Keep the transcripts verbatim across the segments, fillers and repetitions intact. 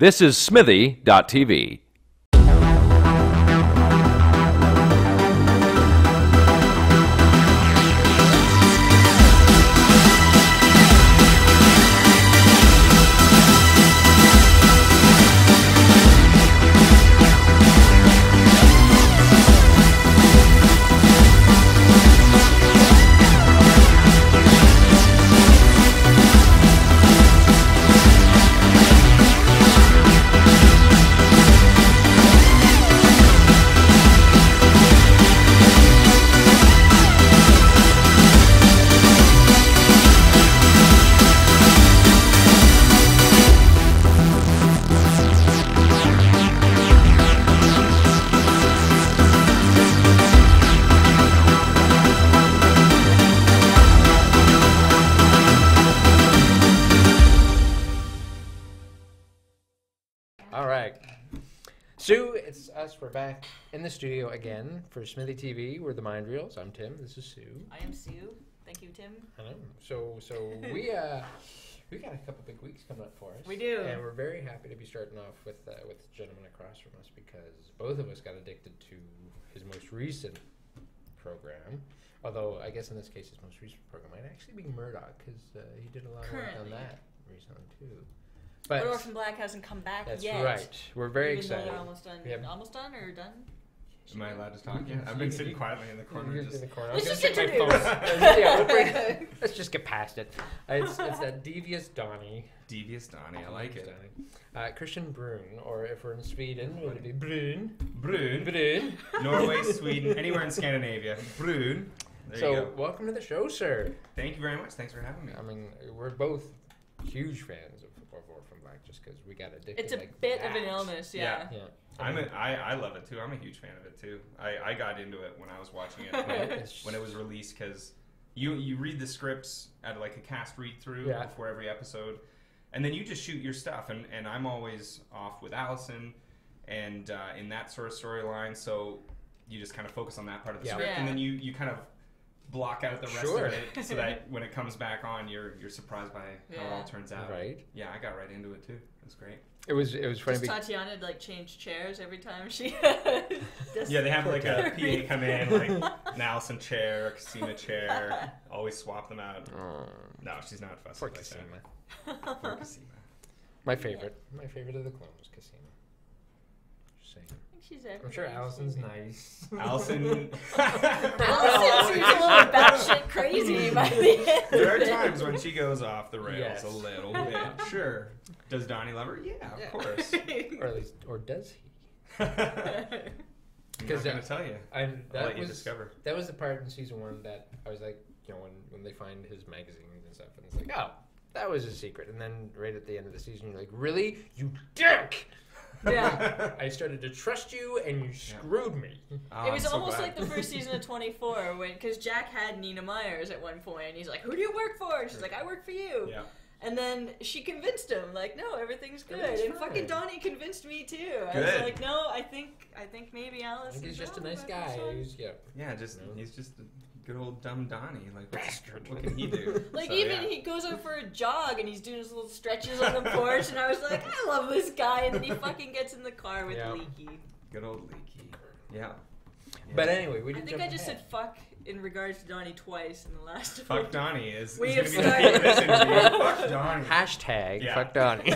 This is Smithee dot T V. We're back in the studio again for Smithee T V. We're the Mind Reels. I'm Tim. This is Sue. I am Sue. Thank you, Tim. I know. So, so we uh, we got a couple big weeks coming up for us. We do, and we're very happy to be starting off with uh, with the gentleman across from us, because both of us got addicted to his most recent program. Although I guess in this case, his most recent program might actually be Murdoch, because uh, he did a lot Currently. of work on that recently too. But, but Orphan Black hasn't come back that's yet. That's right. We're very Even excited. Almost done. Yep. Almost done or done? Am I allowed to talk? Yeah. I've been sitting quietly in the corner. Just, in the corner. Let's just introduce. yeah, we'll Let's just get past it. Uh, it's, it's that devious Donny. Devious Donny. I like it. Uh, Kristian Bruun, or if we're in Sweden, it would be Bruun. Bruun. Bruun. Norway, Sweden, anywhere in Scandinavia. Bruun. There so, you go. Welcome to the show, sir. Thank you very much. Thanks for having me. I mean, we're both huge fans of Orphan Black, just because we got addicted. It's a like bit that. of an illness, yeah. yeah. yeah. I'm a, I, I love it too. I'm a huge fan of it too. I, I got into it when I was watching it when, it, when it was released, because you you read the scripts at like a cast read through yeah. before every episode, and then you just shoot your stuff. And, and I'm always off with Allison, and uh, in that sort of storyline, so you just kind of focus on that part of the yeah. script, yeah. and then you you kind of block out the rest sure. of it, so that when it comes back on, you're you're surprised by yeah. how it all turns out. Right? Yeah, I got right into it too. It was great. It was it was funny. Does Tatiana like change chairs every time she? yeah, they have like a P A come in, like an Allison chair, Cosima chair. Always swap them out. Um, no, she's not fussy. Poor Cosima. Like Poor Cosima. My favorite. Yeah. My favorite of the clones, Cosima. Just saying. She's I'm sure Allison's nice. Allison. Allison seems a little batshit crazy by the end. There are times when she goes off the rails yes. a little bit. Sure. Does Donny love her? Yeah, of yeah. course. or at least, or does he? Because I'm gonna tell you. I'm, that I'll let was, you discover. That was the part in season one that I was like, you know, when when they find his magazines and stuff, and it's like, oh, that was a secret. And then right at the end of the season, you're like, really, you dick. Yeah, I started to trust you, and you screwed yeah. me. Oh, it was so almost glad. like the first season of twenty-four, when because Jack had Nina Myers at one point, and he's like, "Who do you work for?" And she's like, "I work for you." Yeah. And then she convinced him, like, "No, everything's good." Everything's and fine. Fucking Donny convinced me too. Good. I was like, "No, I think, I think maybe Alice." I think he's just a nice guy. He's, yeah. Yeah, just no. he's just. A good old dumb Donny, like bastard. What can he do? Like so, even yeah. he goes out for a jog and he's doing his little stretches on the porch, and I was like, I love this guy. And then he fucking gets in the car with yep. Leekie. Good old Leekie. Yeah. yeah. But anyway, we. Didn't I think I just ahead. said fuck in regards to Donny twice in the last. Fuck one. Donny is. We is have started. Fuck Donny. Hashtag yeah. fuck Donny.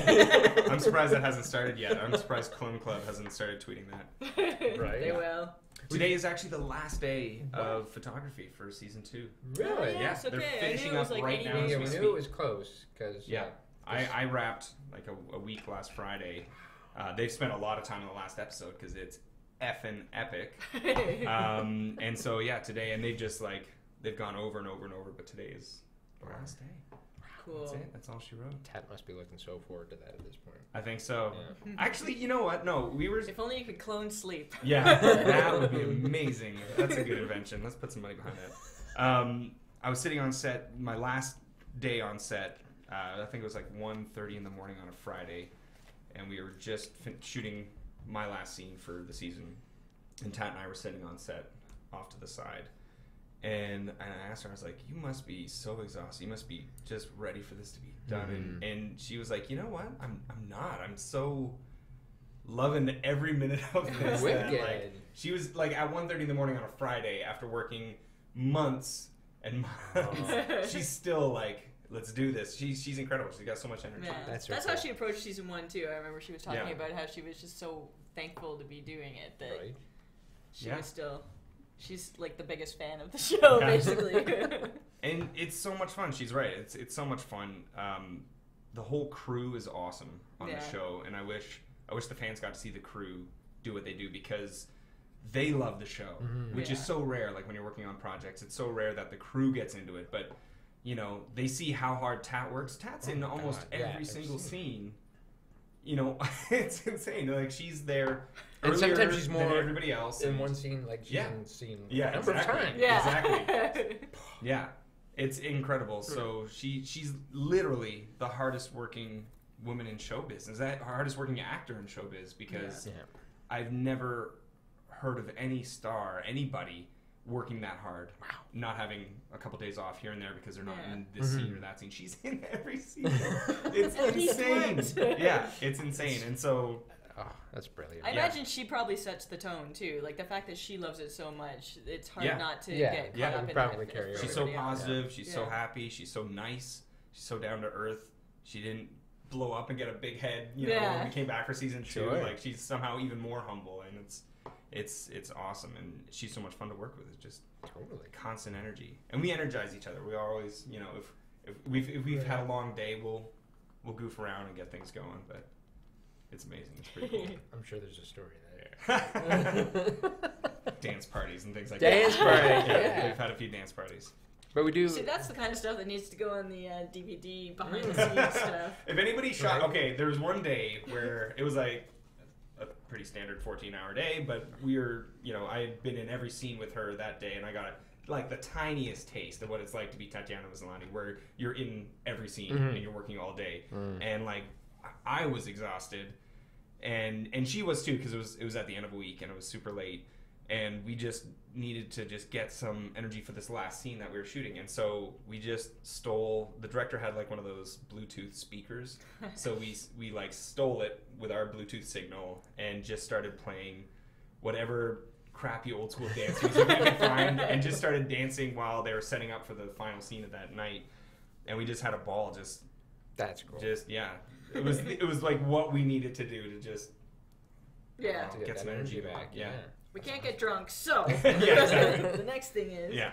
I'm surprised that hasn't started yet. I'm surprised Clone Club hasn't started tweeting that. Right. They yeah. will. Today is actually the last day of photography for season two. Really? Yeah, yeah. Okay. They're finishing up like right now. Yeah, we knew it was close because yeah, I, I wrapped like a, a week last Friday. Uh, they've spent a lot of time in the last episode because it's effing epic. um, and so yeah, today and they've just like they've gone over and over and over, but today is the last day. Cool. That's it. That's all she wrote. Tat must be looking so forward to that at this point. I think so. Yeah. Actually, you know what? No, we were... If only you could clone sleep. Yeah, that would be amazing. That's a good invention. Let's put some money behind that. Um, I was sitting on set, my last day on set, uh, I think it was like one thirty in the morning on a Friday, and we were just fin shooting my last scene for the season, and Tat and I were sitting on set off to the side, And, and I asked her, I was like, you must be so exhausted. You must be just ready for this to be done. Mm-hmm. And, and she was like, you know what? I'm I'm not. I'm so loving every minute of this. Wicked. Like, she was like at one thirty in the morning on a Friday after working months and months. Oh. She's still like, let's do this. She's she's incredible. She's got so much energy. Yeah. That's, That's how she approached season one too. I remember she was talking yeah. about how she was just so thankful to be doing it that right. she yeah. was still. She's like the biggest fan of the show, yeah. basically. And it's so much fun. She's right. It's it's so much fun. Um, the whole crew is awesome on yeah. the show, and I wish I wish the fans got to see the crew do what they do because they love the show, mm-hmm. which yeah. is so rare. Like when you're working on projects, it's so rare that the crew gets into it. But you know, they see how hard Tat works. Tat's oh in almost God. every yeah, single scene. You know, it's insane. Like she's there and sometimes she's more than everybody else. In one scene, like she's yeah. in scene yeah, a number exactly. of times. Yeah, exactly. Yeah, it's incredible. So she she's literally the hardest working woman in showbiz. Is that hardest working actor in showbiz? Because yeah. I've never heard of any star, anybody working that hard. Wow. Not having a couple days off here and there because they're not yeah. in this mm-hmm. scene or that scene. She's in every scene. It's insane. Yeah, it's insane. And so... Oh, that's brilliant. I yeah. imagine she probably sets the tone, too. Like, the fact that she loves it so much, it's hard yeah. not to yeah. get caught yeah, up in probably carry over. She's so positive. Yeah. She's yeah. so happy. She's so nice. She's so down to earth. She didn't blow up and get a big head, you know, yeah. when we came back for season two. Sure. Like, she's somehow even more humble, and it's... It's it's awesome, and she's so much fun to work with. It's just totally constant energy, and we energize each other. We always, you know, if if we've if we've yeah. had a long day, we'll we'll goof around and get things going. But it's amazing. It's pretty cool. I'm sure there's a story there. Dance parties and things like dance that. Dance parties. Yeah, yeah. We've had a few dance parties. But we do. See, that's the kind of stuff that needs to go on the uh, D V D behind the scenes stuff. If anybody shot, right. okay, there was one day where it was like. A pretty standard fourteen hour day, but we were, you know, I had been in every scene with her that day, and I got like the tiniest taste of what it's like to be Tatiana Maslany, where you're in every scene mm-hmm. and you're working all day, mm. and like I was exhausted, and and she was too, because it was it was at the end of a week and it was super late, and we just needed to just get some energy for this last scene that we were shooting, and so we just stole. The director had like one of those Bluetooth speakers, so we we like stole it with our Bluetooth signal and just started playing whatever crappy old school dance music we could find, and just started dancing while they were setting up for the final scene of that night, and we just had a ball. Just that's cool. Just yeah, it was it was like what we needed to do to just yeah know, to get, get some energy back. back. Yeah. yeah. We can't get drunk, so the next thing is yeah,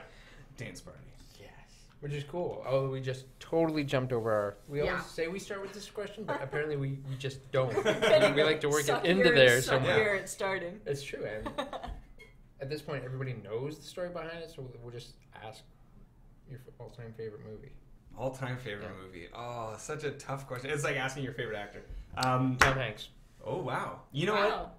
dance party. Yes, which is cool. Oh, we just totally jumped over our. We yeah. always say we start with this question, but apparently we, we just don't. We like to work it into there somewhere. Where it started. It's true, and at this point, everybody knows the story behind it, so we'll just ask your all-time favorite movie. All-time favorite yeah. movie. Oh, such a tough question. It's like asking your favorite actor. Um, Tom Hanks. Oh wow. You know wow. what?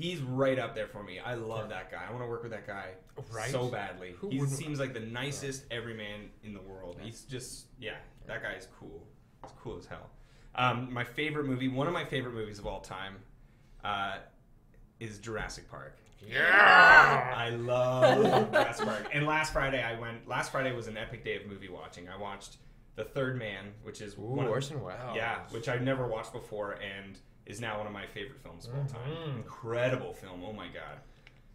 He's right up there for me. I love that guy. I want to work with that guy right? so badly. Who he seems like the nicest right. everyman in the world. He's just, yeah, that guy is cool. He's cool as hell. Um, my favorite movie, one of my favorite movies of all time, uh, is Jurassic Park. Yeah! I love Jurassic Park. And last Friday I went, last Friday was an epic day of movie watching. I watched The Third Man, which is Ooh, one of, Orson Welles. Yeah, which I've never watched before, and is now one of my favorite films of all time. Mm-hmm. Incredible film, oh my god.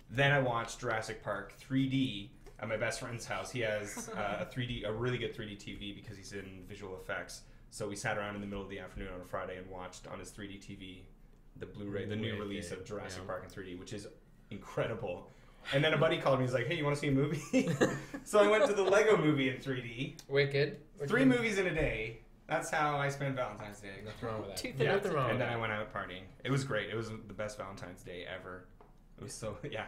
Then I watched Jurassic Park three D at my best friend's house. He has uh, a three D, a really good three D T V because he's in visual effects. So we sat around in the middle of the afternoon on a Friday and watched on his three D T V the Blu-ray, the new release of Jurassic yeah. Park in three D, which is incredible. And then a buddy called me. He's like, "Hey, you want to see a movie?" So I went to the Lego Movie in three D. Wicked. Wicked. Three movies in a day. That's how I spent Valentine's Day. Nothing wrong with that. Tooth yeah, nothing wrong. And then I went out partying. It was great. It was the best Valentine's Day ever. It was so yeah,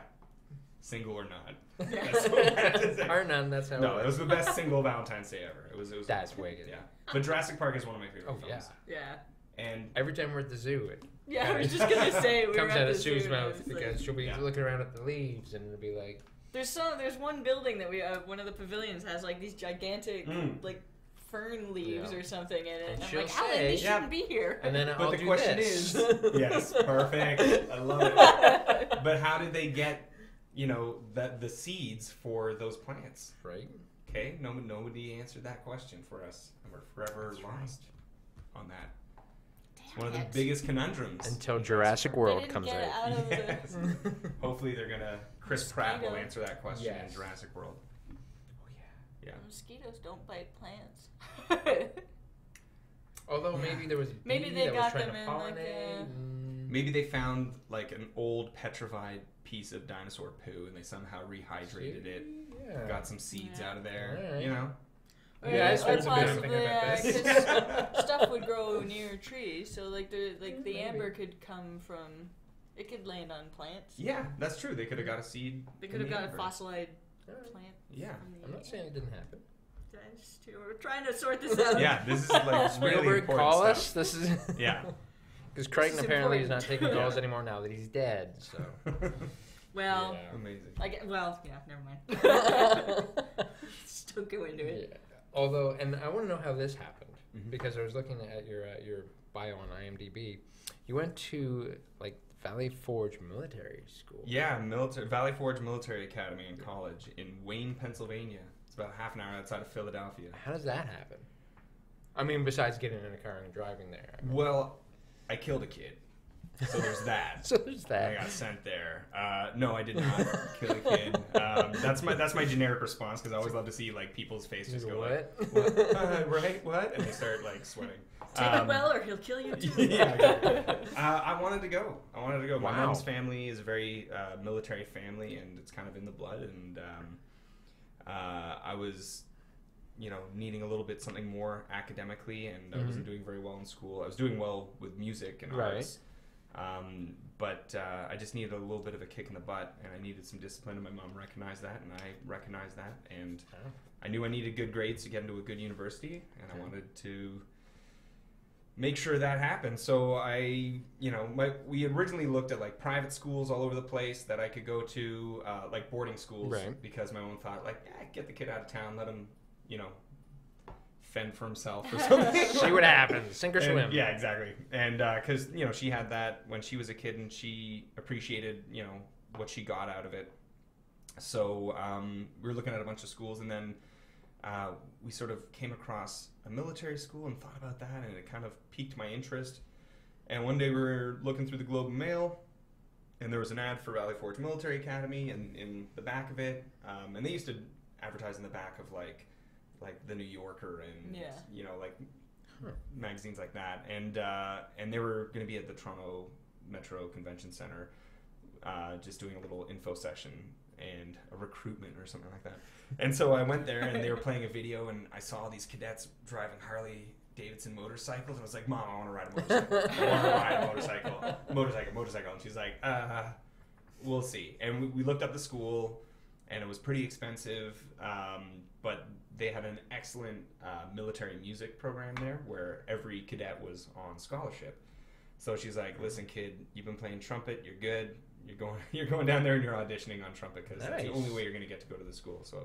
single or not. That's what or none. That's how. No, it, it was the best single Valentine's Day ever. It was. It was that's wicked. Yeah, but Jurassic Park is one of my favorite oh, films. Yeah. Yeah. And every time we're at the zoo, it yeah, I was just gonna say we comes out of Sue's mouth because like, she'll be yeah. looking around at the leaves and it'll be like. There's some. There's one building that we uh, one of the pavilions has like these gigantic mm. like. Fern leaves yeah. or something in it. And I'm like, Alan, they shouldn't yeah. be here. And then I'll but the do question this. Is, yes, perfect. I love it. But how did they get you know, that the seeds for those plants. Right. Okay. No, nobody answered that question for us, and we're forever That's lost right. on that. It's one of the biggest conundrums until Jurassic World comes out. out yes. Hopefully, they're gonna. Chris Pratt will answer that question yes. in Jurassic World. Oh yeah. Yeah. Mosquitoes don't bite plants. Although yeah. maybe there was a bee maybe they that got was trying them to pollinate. Like a... Maybe they found like an old petrified piece of dinosaur poo and they somehow rehydrated See? it, yeah. got some seeds yeah. out of there, right. you know. Or, yeah, I started thinking about this. Uh, stuff would grow near trees, so like the like the maybe. amber could come from, it could land on plants. Yeah, that's true. They could have got a seed. They could have the got amber. a fossilized right. plant. Yeah, I'm not saying it didn't happen. We're trying to sort this out. Yeah, this is like really important call stuff. us. This is yeah, because Crichton is apparently important. is not taking calls yeah. anymore now that he's dead. So well, yeah. amazing. Like well, yeah, never mind. Don't go into it. Yeah. Although, and I want to know how this happened mm-hmm. because I was looking at your uh, your bio on I M D B. You went to like Valley Forge Military School. Yeah, military Valley Forge Military Academy and college in Wayne, Pennsylvania. About half an hour outside of Philadelphia. How does that happen? I mean, besides getting in a car and driving there. I mean. Well, I killed a kid, so there's that. so there's that. I got sent there. Uh, no, I did not kill a kid. Um, that's my that's my generic response because I always love to see like people's faces just go what? like, what? Uh, right? What? And they start like sweating. Take um, it well, or he'll kill you too. Yeah. uh, I wanted to go. I wanted to go. Wow. My mom's family is a very uh, military family, and it's kind of in the blood and. Um, Uh, I was, you know, needing a little bit something more academically, and mm-hmm. I wasn't doing very well in school. I was doing well with music and arts, right. um, but uh, I just needed a little bit of a kick in the butt, and I needed some discipline, and my mom recognized that, and I recognized that, and oh. I knew I needed good grades to get into a good university, and okay. I wanted to make sure that happened. So I, you know, my, we originally looked at like private schools all over the place that I could go to, uh, like boarding schools, right. because my mom thought like, yeah, get the kid out of town, let him, you know, fend for himself or something. See what happens, sink or and, swim. Yeah, exactly. And because, uh, you know, she had that when she was a kid and she appreciated, you know, what she got out of it. So um, we were looking at a bunch of schools and then uh, we sort of came across a military school and thought about that, and it kind of piqued my interest. And one day we were looking through the Globe and Mail, and there was an ad for Valley Forge Military Academy, and in the back of it, um, and they used to advertise in the back of like, like the New Yorker and yeah. you know like huh. magazines like that, and uh, and they were going to be at the Toronto Metro Convention Center, uh, just doing a little info session and a recruitment or something like that. And so I went there and they were playing a video and I saw all these cadets driving Harley Davidson motorcycles and I was like, Mom, I want to ride a motorcycle. I want to ride a motorcycle. Motorcycle, motorcycle. And she's like, uh, we'll see. And we, we looked up the school and it was pretty expensive, um, but they had an excellent uh, military music program there where every cadet was on scholarship. So she's like, listen, kid, you've been playing trumpet, you're good. You're going, you're going down there and you're auditioning on trumpet because nice. that's the only way you're going to get to go to the school. So,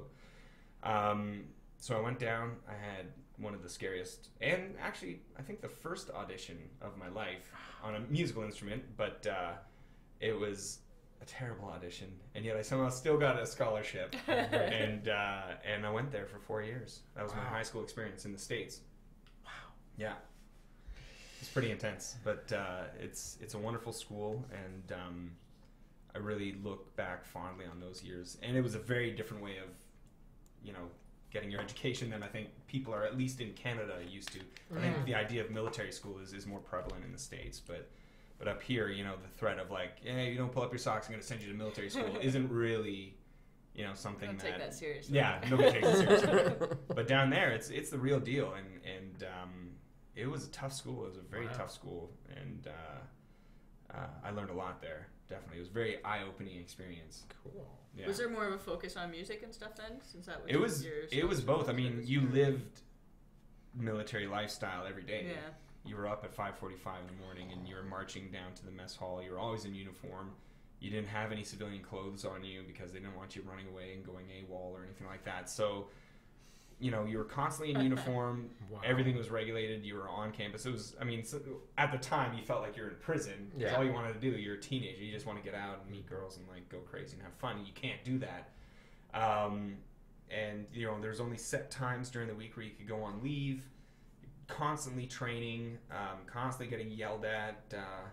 um, so I went down. I had one of the scariest, and actually, I think the first audition of my life on a musical instrument. But uh, it was a terrible audition, and yet I somehow still got a scholarship. and uh, and I went there for four years. That was wow. my high school experience in the States. Wow. Yeah. It's pretty intense, but uh, it's it's a wonderful school, and. Um, I really look back fondly on those years, and it was a very different way of, you know, getting your education than I think people are, at least in Canada, used to. Yeah. I think the idea of military school is, is more prevalent in the States, but but up here, you know, the threat of like, yeah, you don't pull up your socks, I'm going to send you to military school isn't really, you know, something don't that... Don't take that seriously. Yeah, nobody takes it seriously. But down there, it's it's the real deal, and, and um, it was a tough school. It was a very wow. tough school, and uh, uh, I learned a lot there. Definitely. It was a very eye-opening experience. Cool. Yeah. Was there more of a focus on music and stuff then? Since that was, it was, your it was both. I mean, you lived military lifestyle every day. Yeah. You were up at five forty-five in the morning and you were marching down to the mess hall. You were always in uniform. You didn't have any civilian clothes on you because they didn't want you running away and going AWOL or anything like that. So you know, you were constantly in uniform. Wow. Everything was regulated. You were on campus. It was, I mean, so, at the time, you felt like you were in prison. That's yeah. all you wanted to do. You're a teenager. You just want to get out and meet girls and, like, go crazy and have fun. You can't do that. Um, and, you know, there's only set times during the week where you could go on leave. Constantly training, um, constantly getting yelled at, uh,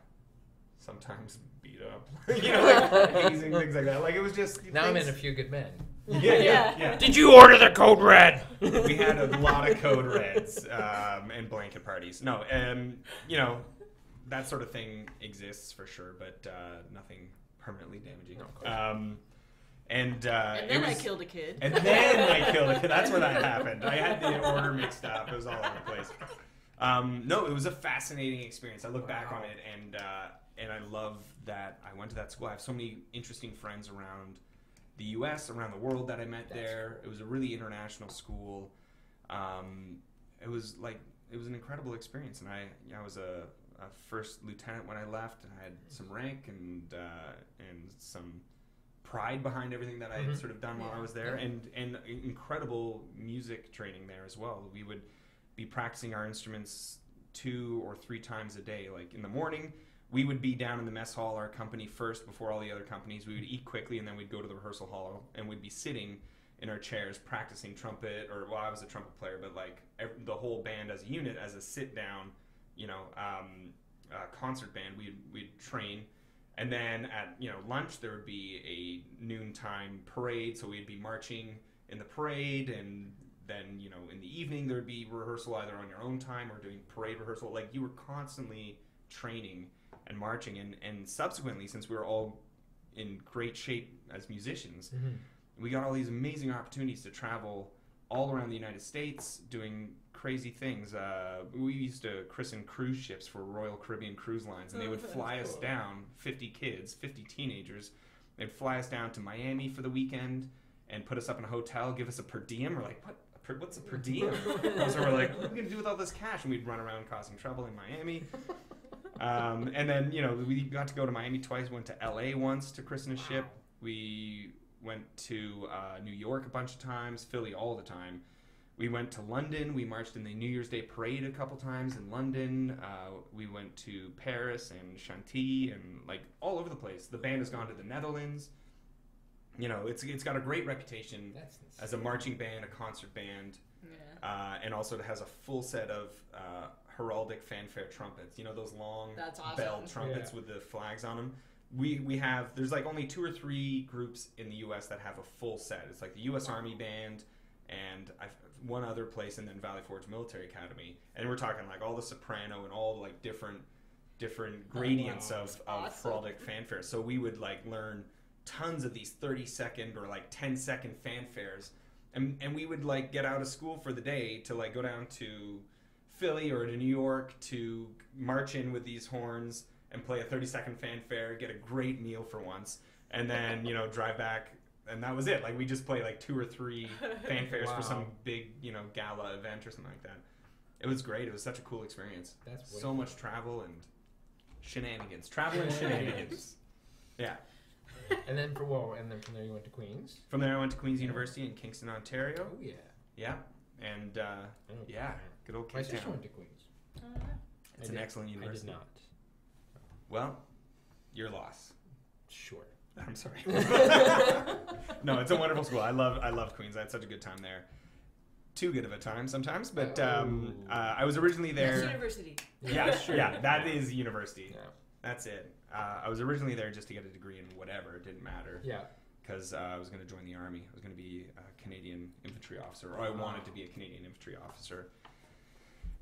sometimes beat up, you know, like, hazing, things like that. Like, it was just... Now things... I'm in A Few Good Men. Yeah, yeah, yeah. Did you order the code red? We had a lot of code reds um, and blanket parties. No, um, you know, that sort of thing exists for sure, but uh, nothing permanently damaging. No, um, and, uh, and then was, I killed a kid. And then I killed a kid. That's where that happened. I had the order mixed up. It was all over the place. Um, no, it was a fascinating experience. I look wow. back on it, and uh, and I love that I went to that school. I have so many interesting friends around the U S, around the world that I met That's there. Cool. It was a really international school. Um, it was like, it was an incredible experience. And I, you know, I was a, a first lieutenant when I left, and I had some rank and, uh, and some pride behind everything that I had mm-hmm. sort of done yeah. while I was there, yeah. and, and incredible music training there as well. We would be practicing our instruments two or three times a day. Like, in the morning, we would be down in the mess hall, our company first, before all the other companies. We would eat quickly, and then we'd go to the rehearsal hall, and we'd be sitting in our chairs practicing trumpet, or, well, I was a trumpet player, but, like, every, the whole band as a unit, as a sit-down, you know, um, uh, concert band, we'd, we'd train. And then at, you know, lunch, there would be a noontime parade, so we'd be marching in the parade, and then, you know, in the evening, there would be rehearsal either on your own time or doing parade rehearsal. Like, you were constantly training and marching, and, and subsequently, since we were all in great shape as musicians, mm-hmm. we got all these amazing opportunities to travel all around the United States doing crazy things. Uh, we used to christen cruise ships for Royal Caribbean Cruise Lines, and they would fly us cool. down, fifty kids, fifty teenagers, they'd fly us down to Miami for the weekend and put us up in a hotel, give us a per diem. We're like, what? What's a per diem? So we're like, what are we going to do with all this cash? And we'd run around causing trouble in Miami. Um, and then, you know, we got to go to Miami twice, went to L A once to christen a ship. Wow. We went to uh, New York a bunch of times, Philly all the time. We went to London. We marched in the New Year's Day parade a couple times in London. Uh, we went to Paris and Chantilly and, like, all over the place. The band has gone to the Netherlands. You know, it's it's got a great reputation as a marching band, a concert band, yeah. uh, and also it has a full set of uh, heraldic fanfare trumpets. You know, those long awesome. bell trumpets yeah. with the flags on them. We we have, there's like only two or three groups in the U S that have a full set. It's like the U S Army Band and I've, one other place, and then Valley Forge Military Academy. And we're talking like all the soprano and all the like different different gradients oh, wow. of, of awesome. heraldic fanfare. So we would like learn tons of these thirty second or like ten second fanfares, and and we would like get out of school for the day to like go down to Philly or to New York to march in with these horns and play a thirty second fanfare, get a great meal for once, and then, you know, drive back, and that was it. Like, we just play like two or three fanfares wow. for some big, you know, gala event or something like that. It was great. It was such a cool experience. That's so much travel and shenanigans. Travel and shenanigans. Yeah. And then for whoa, and then from there you went to Queens. From there I went to Queens University in Kingston, Ontario. Oh yeah. Yeah. And uh, oh, yeah, good old Kingston. My sister went to Queens. Uh, it's I an did. excellent university. I did not. Well, your loss. Sure. I'm sorry. No, it's a wonderful school. I love I love Queens. I had such a good time there. Too good of a time sometimes, but um, uh, I was originally there. That's university. Yeah, sure. Yeah, that is university. Yeah. That's it. Uh, I was originally there just to get a degree in whatever. It didn't matter. Yeah. Because uh, I was going to join the Army. I was going to be a Canadian infantry officer, or I wanted to be a Canadian infantry officer.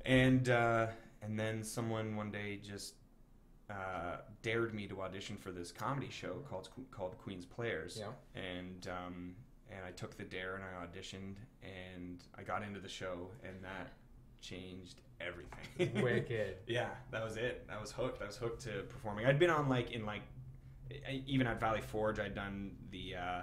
And uh, and then someone one day just uh, dared me to audition for this comedy show called called Queen's Players. Yeah. And um, and I took the dare and I auditioned and I got into the show, and that changed everything. Wicked. Yeah, that was it. I was hooked. I was hooked to performing. I'd been on like in like I, even at Valley Forge, I'd done the uh,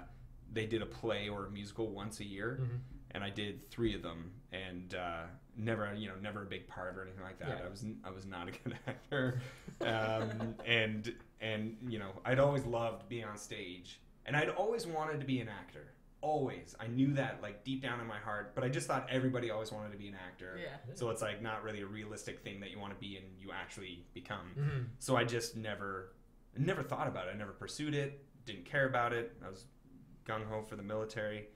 they did a play or a musical once a year, mm-hmm. and I did three of them, and uh, never you know never a big part or anything like that. Yeah. I was I was not a good actor, um, and and you know I'd always loved being on stage, and I'd always wanted to be an actor. Always. I knew that, like, deep down in my heart, but I just thought everybody always wanted to be an actor. Yeah. So it's, like, not really a realistic thing that you want to be and you actually become. Mm-hmm. So I just never, never thought about it. I never pursued it, didn't care about it. I was gung-ho for the military.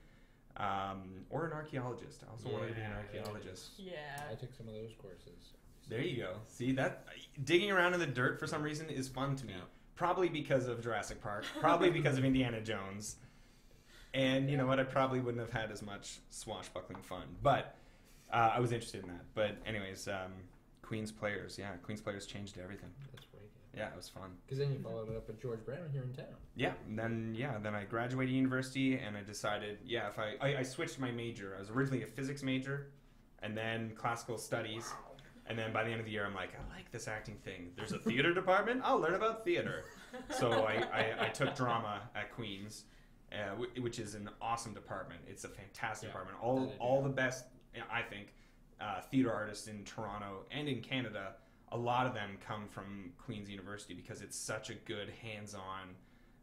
Um, or an archaeologist. I also yeah. wanted to be an archaeologist. Yeah. I took some of those courses. There you go. See, that digging around in the dirt for some reason is fun to me. Yeah. Probably because of Jurassic Park. Probably because of Indiana Jones. And you know what? I probably wouldn't have had as much swashbuckling fun, but uh, I was interested in that. But anyways, um, Queen's Players, yeah, Queen's Players changed everything. That's wicked. Yeah, it was fun. Because then you followed it up with George Brown here in town. Yeah, and then yeah, then I graduated university and I decided, yeah, if I, I I switched my major. I was originally a physics major, and then classical studies, wow. and then by the end of the year, I'm like, I like this acting thing. There's a theater department. I'll learn about theater. So I, I I took drama at Queen's. Uh, which is an awesome department. It's a fantastic yeah, department. All all the best, I think, uh, theater artists in Toronto and in Canada, a lot of them come from Queen's University because it's such a good hands-on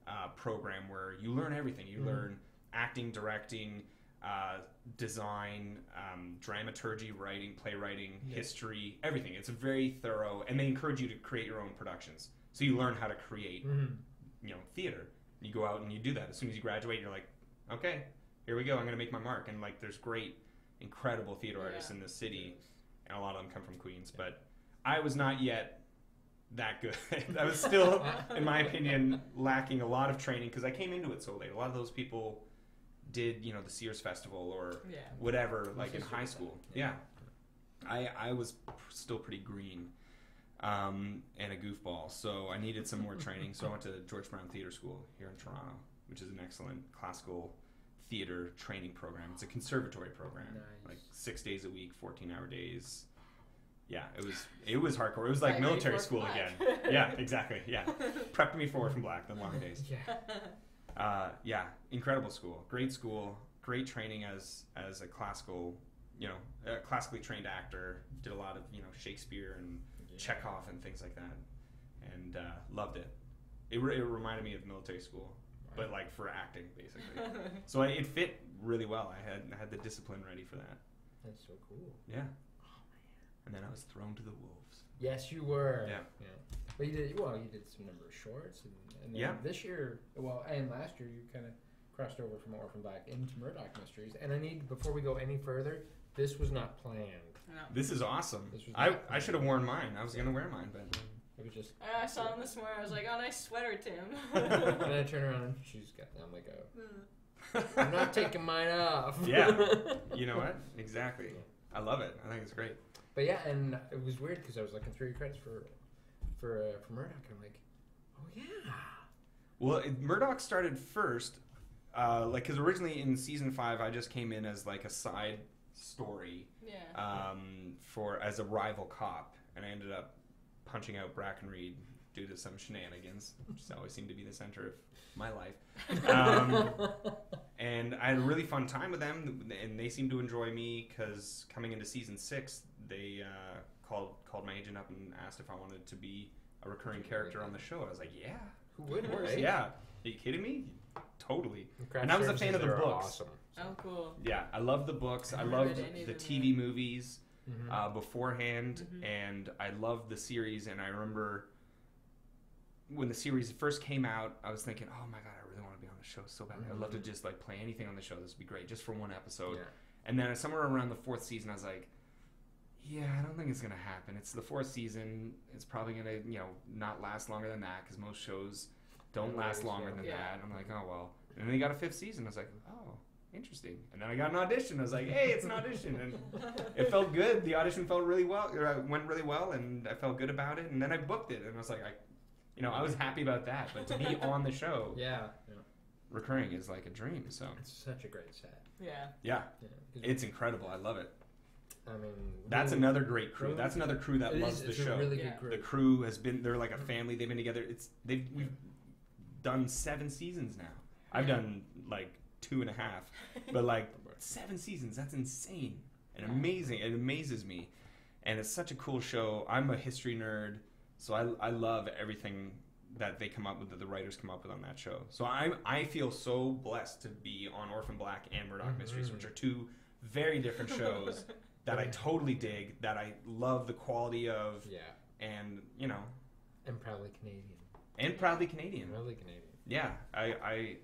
uh, program where you learn everything. You mm-hmm. learn acting, directing, uh, design, um, dramaturgy, writing, playwriting, yeah. history, everything. It's very thorough, and they encourage you to create your own productions. So you learn how to create mm-hmm. you know, theater. You go out and you do that. As soon as you graduate, you're like, okay, here we go. I'm going to make my mark. And, like, there's great, incredible theater yeah. artists in this city, and a lot of them come from Queens. Yeah. But I was not yet that good. I was still, in my opinion, lacking a lot of training because I came into it so late. A lot of those people did, you know, the Sears Festival or yeah. whatever, like, in high school. Yeah. yeah. I, I was pr- still pretty green. Um, and a goofball, so I needed some more training, so I went to George Brown Theater School here in Toronto, which is an excellent classical theater training program. It's a conservatory program, nice. Like six days a week, fourteen hour days. Yeah, it was it was hardcore. It was like I military school again. Yeah, exactly. Yeah, prepped me for Orphan Black, the long days. Yeah, uh, yeah, incredible school, great school, great training as as a classical, you know, a classically trained actor. Did a lot of you know Shakespeare and Chekhov and things like that, and uh, loved it. It, re- it reminded me of military school, right. but like for acting, basically. So I, it fit really well. I had I had the discipline ready for that. That's so cool. Yeah. Oh man. And then I was thrown to the wolves. Yes, you were. Yeah. yeah. But you did well. You did some number of shorts, and, and then yeah. this year, well, and last year, you kind of crossed over from Orphan Black into Murdoch Mysteries. And I need before we go any further, this was not planned. No. This is awesome. This I, I should have worn mine. I was yeah. going to wear mine, but it was just... I, I saw him this morning. I was like, oh, nice sweater, Tim. And then I turn around and she's got... I'm like, oh. I'm not taking mine off. Yeah. You know what? Exactly. Yeah. I love it. I think it's great. But yeah, and it was weird because I was looking through your credits for, for, uh, for Murdoch. I'm like, oh, yeah. Well, it, Murdoch started first, uh, like, because originally in season five, I just came in as, like, a side... story yeah. um, for as a rival cop, and I ended up punching out Brackenreid due to some shenanigans, which always seemed to be the center of my life. Um, and I had a really fun time with them, and they seemed to enjoy me because coming into season six, they uh, called called my agent up and asked if I wanted to be a recurring character on the show. I was like, yeah, who wouldn't? Right? Yeah, are you kidding me? Totally. And I was a fan of the books. Awesome. Oh, cool. Yeah, I love the books. I, I loved the T V them. movies mm-hmm. uh, beforehand, mm-hmm. and I loved the series. And I remember when the series first came out, I was thinking, oh, my God, I really want to be on the show so bad. Mm-hmm. I'd love to just like play anything on the show. This would be great, just for one episode. Yeah. And then somewhere around the fourth season, I was like, yeah, I don't think it's going to happen. It's the fourth season. It's probably going to you know not last longer than that because most shows don't no last longer show. than yeah. that. And I'm like, oh, well. And then they got a fifth season. I was like, oh. Interesting. And then I got an audition. I was like, hey, it's an audition. And it felt good. The audition felt really well, or went really well, and I felt good about it. And then I booked it. And I was like, I, you know, I was happy about that. But to be on the show, yeah, yeah. recurring is like a dream. So it's such a great set. Yeah. Yeah. yeah. It's incredible. I love it. I mean, that's really, another great crew. Really, that's another crew that loves is, the show. Really yeah. good crew. The crew has been, they're like a family. They've been together. It's they've We've done seven seasons now. I've done like, two and a half, but like seven seasons. That's insane and amazing. It amazes me, and it's such a cool show. I'm a history nerd, so I I love everything that they come up with, that the writers come up with on that show. So I I feel so blessed to be on Orphan Black and Murdoch mm-hmm. Mysteries, which are two very different shows that I totally dig, that I love the quality of, yeah, and you know, and proudly Canadian, and proudly Canadian, proudly Canadian. Yeah, I, I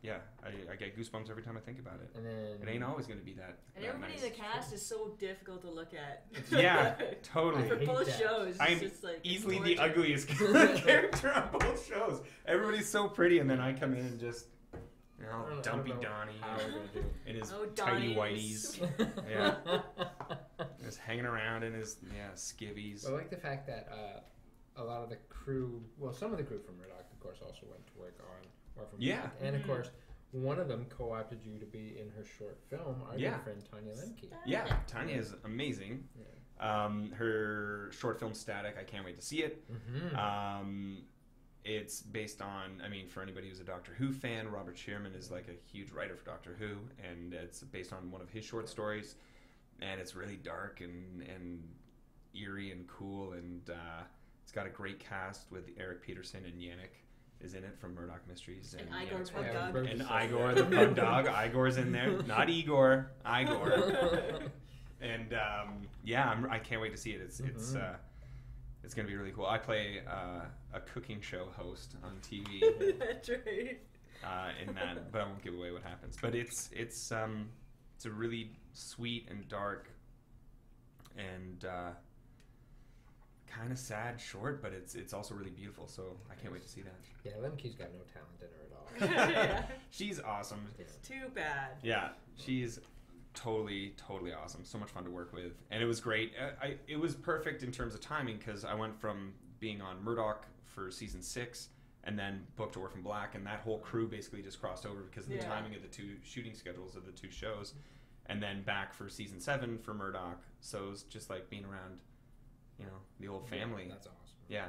yeah, I, I get goosebumps every time I think about it. And then, it ain't always going to be that. And that everybody nice. in the cast is so difficult to look at. Yeah, totally. For both that. shows, I'm just like easily the ugliest character on both shows. Everybody's so pretty, and then I come in and just, you know, know dumpy Donny in his oh, tidy whities. Yeah, just hanging around in his yeah skivvies. I like the fact that uh, a lot of the crew, well, some of the crew from Murdoch, of course, also went to work on. Or from yeah, Mike. And of course, one of them co-opted you to be in her short film. Our yeah. good friend Tanya Lemke. Yeah, Tanya is amazing. Yeah. Um, her short film Static, I can't wait to see it. Mm-hmm. Um, it's based on, I mean, for anybody who's a Doctor Who fan, Robert Shearman is like a huge writer for Doctor Who, and it's based on one of his short stories. And it's really dark and and eerie and cool, and uh, it's got a great cast with Eric Peterson and Yannick. Is in it from Murdoch Mysteries. And, and Igor, yeah, dog. And Igor the pug dog. Igor's in there. Not Igor. Igor. And um, yeah, I'm, I can't wait to see it. It's mm-hmm. it's uh, it's going to be really cool. I play uh, a cooking show host on T V. That's right. Uh, in that, but I won't give away what happens. But it's it's um it's a really sweet and dark and uh, kind of sad short, but it's it's also really beautiful, so I can't wait to see that. Yeah, Lemke's got no talent in her at all. Yeah. She's awesome. It's too bad. Yeah, she's totally, totally awesome. So much fun to work with, and it was great. I, I It was perfect in terms of timing, because I went from being on Murdoch for season six and then booked Orphan Black, and that whole crew basically just crossed over because of yeah. the timing of the two shooting schedules of the two shows, and then back for season seven for Murdoch, so it was just like being around... You know, the old family. That's awesome. Yeah.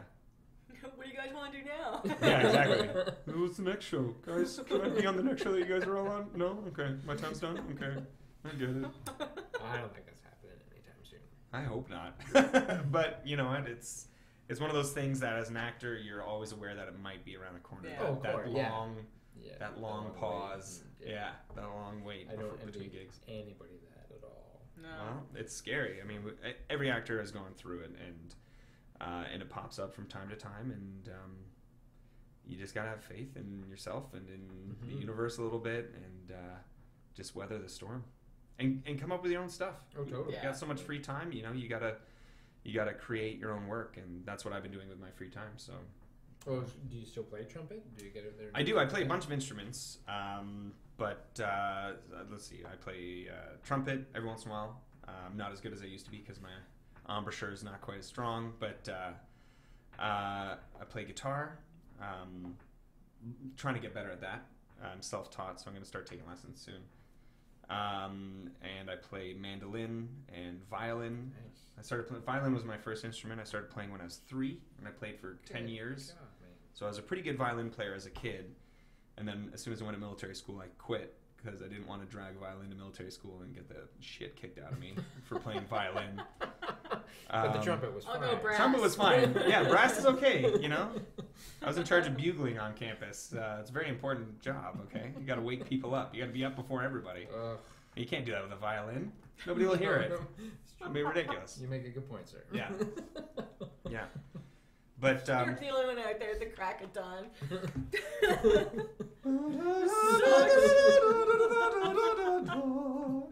What do you guys want to do now? Yeah, exactly. What's the next show? Guys, can I be on the next show that you guys are all on? No? Okay. My time's done? Okay. I get it. I don't think that's happening anytime soon. I hope not. But, you know what? It's it's one of those things that as an actor, you're always aware that it might be around the corner. Yeah. That, oh, that, long, yeah. Yeah, that long, that long pause. And, yeah. yeah, that long wait I don't between gigs. Anybody that. No. Well, it's scary. I mean, every actor has gone through it, and uh, and it pops up from time to time, and um, you just gotta have faith in yourself and in mm-hmm. the universe a little bit, and uh, just weather the storm, and and come up with your own stuff. Oh, totally. Yeah. You got so much free time, you know. You gotta you gotta create your own work, and that's what I've been doing with my free time. So. Oh, do you still play trumpet? Do you get it there? I do. I play a bunch of instruments. Um, But uh, let's see, I play uh, trumpet every once in a while. Um, not as good as I used to be because my embouchure is not quite as strong. But uh, uh, I play guitar. Um, trying to get better at that. I'm self-taught, so I'm going to start taking lessons soon. Um, and I play mandolin and violin. Nice. I started playing violin was my first instrument. I started playing when I was three, and I played for ten years. God, so I was a pretty good violin player as a kid. And then as soon as I went to military school, I quit because I didn't want to drag violin to military school and get the shit kicked out of me for playing violin. But um, the trumpet was fine. I'll go brass. Trumpet was fine. Yeah, brass is okay, you know? I was in charge of bugling on campus. Uh, it's a very important job, okay? You got to wake people up. You got to be up before everybody. Ugh. You can't do that with a violin. Nobody will hear it. It'll be ridiculous. You make a good point, sir. Yeah. Yeah. But, um, you're the only one out there at the crack of dawn.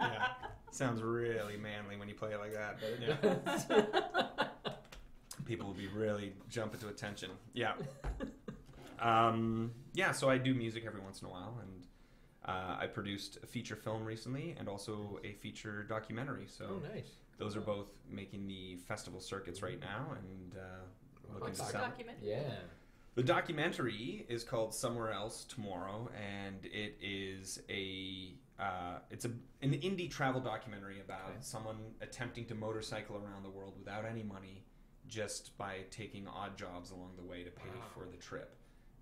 Yeah. Sounds really manly when you play it like that. But yeah. People will be really jumping to attention. Yeah. Um, yeah, so I do music every once in a while. And uh, I produced a feature film recently and also a feature documentary. So oh, nice. Those are both making the festival circuits right now. And... Uh, What's the documentary? Yeah. The documentary is called Somewhere Else Tomorrow, and it is a uh, it's a an indie travel documentary about okay. someone attempting to motorcycle around the world without any money, just by taking odd jobs along the way to pay wow. for the trip,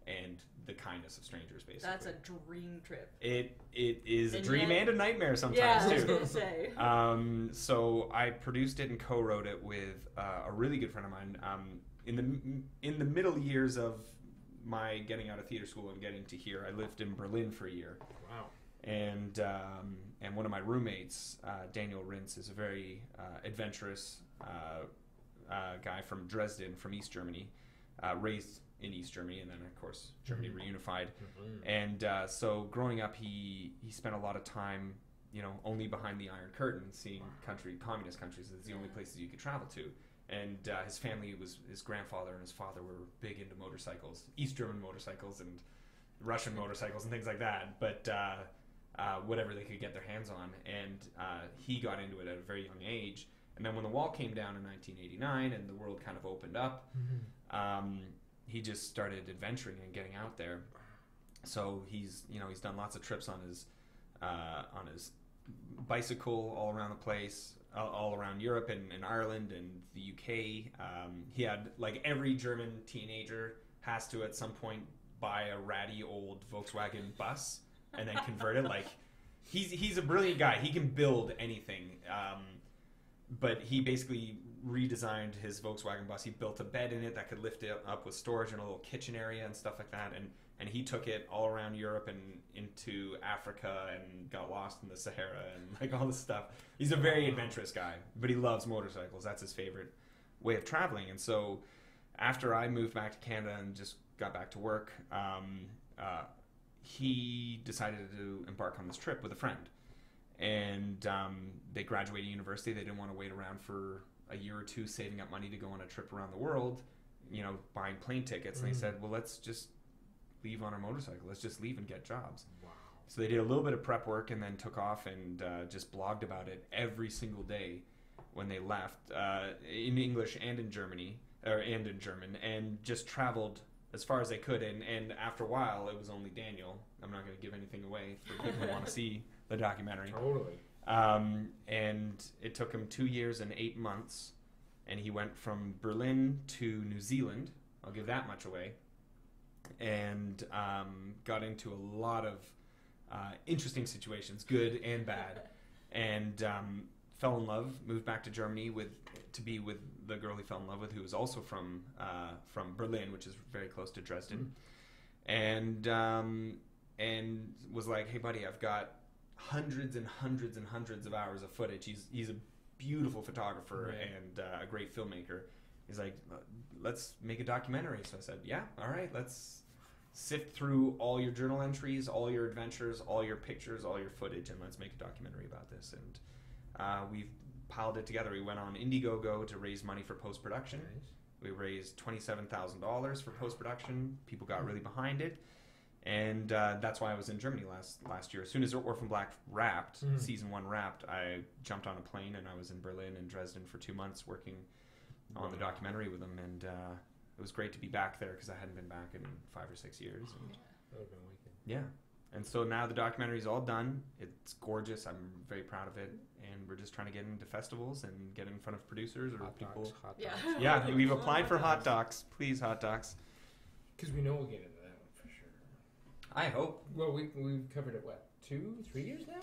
and the kindness of strangers. Basically, that's a dream trip. It it is and a dream yet, and a nightmare sometimes yeah, too. I was gonna say. Um, so I produced it and co-wrote it with uh, a really good friend of mine. Um, In the in the middle years of my getting out of theater school and getting to here, I lived in Berlin for a year. Wow. And um, and one of my roommates, uh, Daniel Rintz, is a very uh, adventurous uh, uh, guy from Dresden, from East Germany, uh, raised in East Germany, and then of course Germany mm-hmm. reunified. Mm-hmm. And uh, so growing up, he he spent a lot of time, you know, only behind the Iron Curtain, seeing wow. country communist countries. It's the yeah. only places you could travel to. And uh, his family was his grandfather and his father were big into motorcycles, East German motorcycles and Russian motorcycles and things like that. But uh, uh, whatever they could get their hands on, and uh, he got into it at a very young age. And then when the wall came down in nineteen eighty-nine and the world kind of opened up, mm-hmm. um, he just started adventuring and getting out there. So he's you know he's done lots of trips on his uh, on his bicycle all around the place. All around Europe and, and Ireland and the U K. Um, he had, like, every German teenager has to at some point buy a ratty old Volkswagen bus and then convert it. Like, he's he's a brilliant guy. He can build anything. Um, but he basically redesigned his Volkswagen bus. He built a bed in it that could lift it up with storage and a little kitchen area and stuff like that. And, and he took it all around Europe and into Africa and got lost in the Sahara and like all this stuff. He's a very adventurous guy, but he loves motorcycles. That's his favorite way of traveling. And so after I moved back to Canada and just got back to work, um, uh, he decided to embark on this trip with a friend. And um, they graduated university. They didn't want to wait around for a year or two saving up money to go on a trip around the world, you know, buying plane tickets. Mm. And they said, well, let's just leave on our motorcycle. Let's just leave and get jobs. Wow. So they did a little bit of prep work and then took off and uh, just blogged about it every single day when they left, uh, in English and in Germany, or and in German, and just traveled as far as they could. And, and after a while, it was only Daniel. I'm not going to give anything away for people who want to see the documentary. Totally. Um, and it took him two years and eight months, and he went from Berlin to New Zealand. I'll give that much away. And um, got into a lot of uh, interesting situations, good and bad, and um, fell in love. Moved back to Germany with to be with the girl he fell in love with, who was also from uh, from Berlin, which is very close to Dresden, mm-hmm. and um, and was like, "Hey, buddy, I've got hundreds and hundreds and hundreds of hours of footage." He's he's a beautiful photographer right. and uh, a great filmmaker. He's like, "Let's make a documentary." So I said, "Yeah, all right, let's sift through all your journal entries, all your adventures, all your pictures, all your footage, and let's make a documentary about this." And uh, we've piled it together. We went on Indiegogo to raise money for post-production. Nice. We raised twenty-seven thousand dollars for post-production. People got really behind it. And uh, that's why I was in Germany last last year. As soon as Orphan Black wrapped, mm. season one wrapped, I jumped on a plane and I was in Berlin and Dresden for two months working on the documentary with them, and uh, it was great to be back there because I hadn't been back in five or six years. And that would have been wicked. Yeah, and so now the documentary is all done. It's gorgeous. I'm very proud of it, and we're just trying to get into festivals and get in front of producers or hot people. Docs, hot yeah. Docs. Yeah, we've applied for Hot Docs. Please, Hot Docs. Because we know we'll get into that one for sure. I hope. Well, we we've covered it what two, three years now.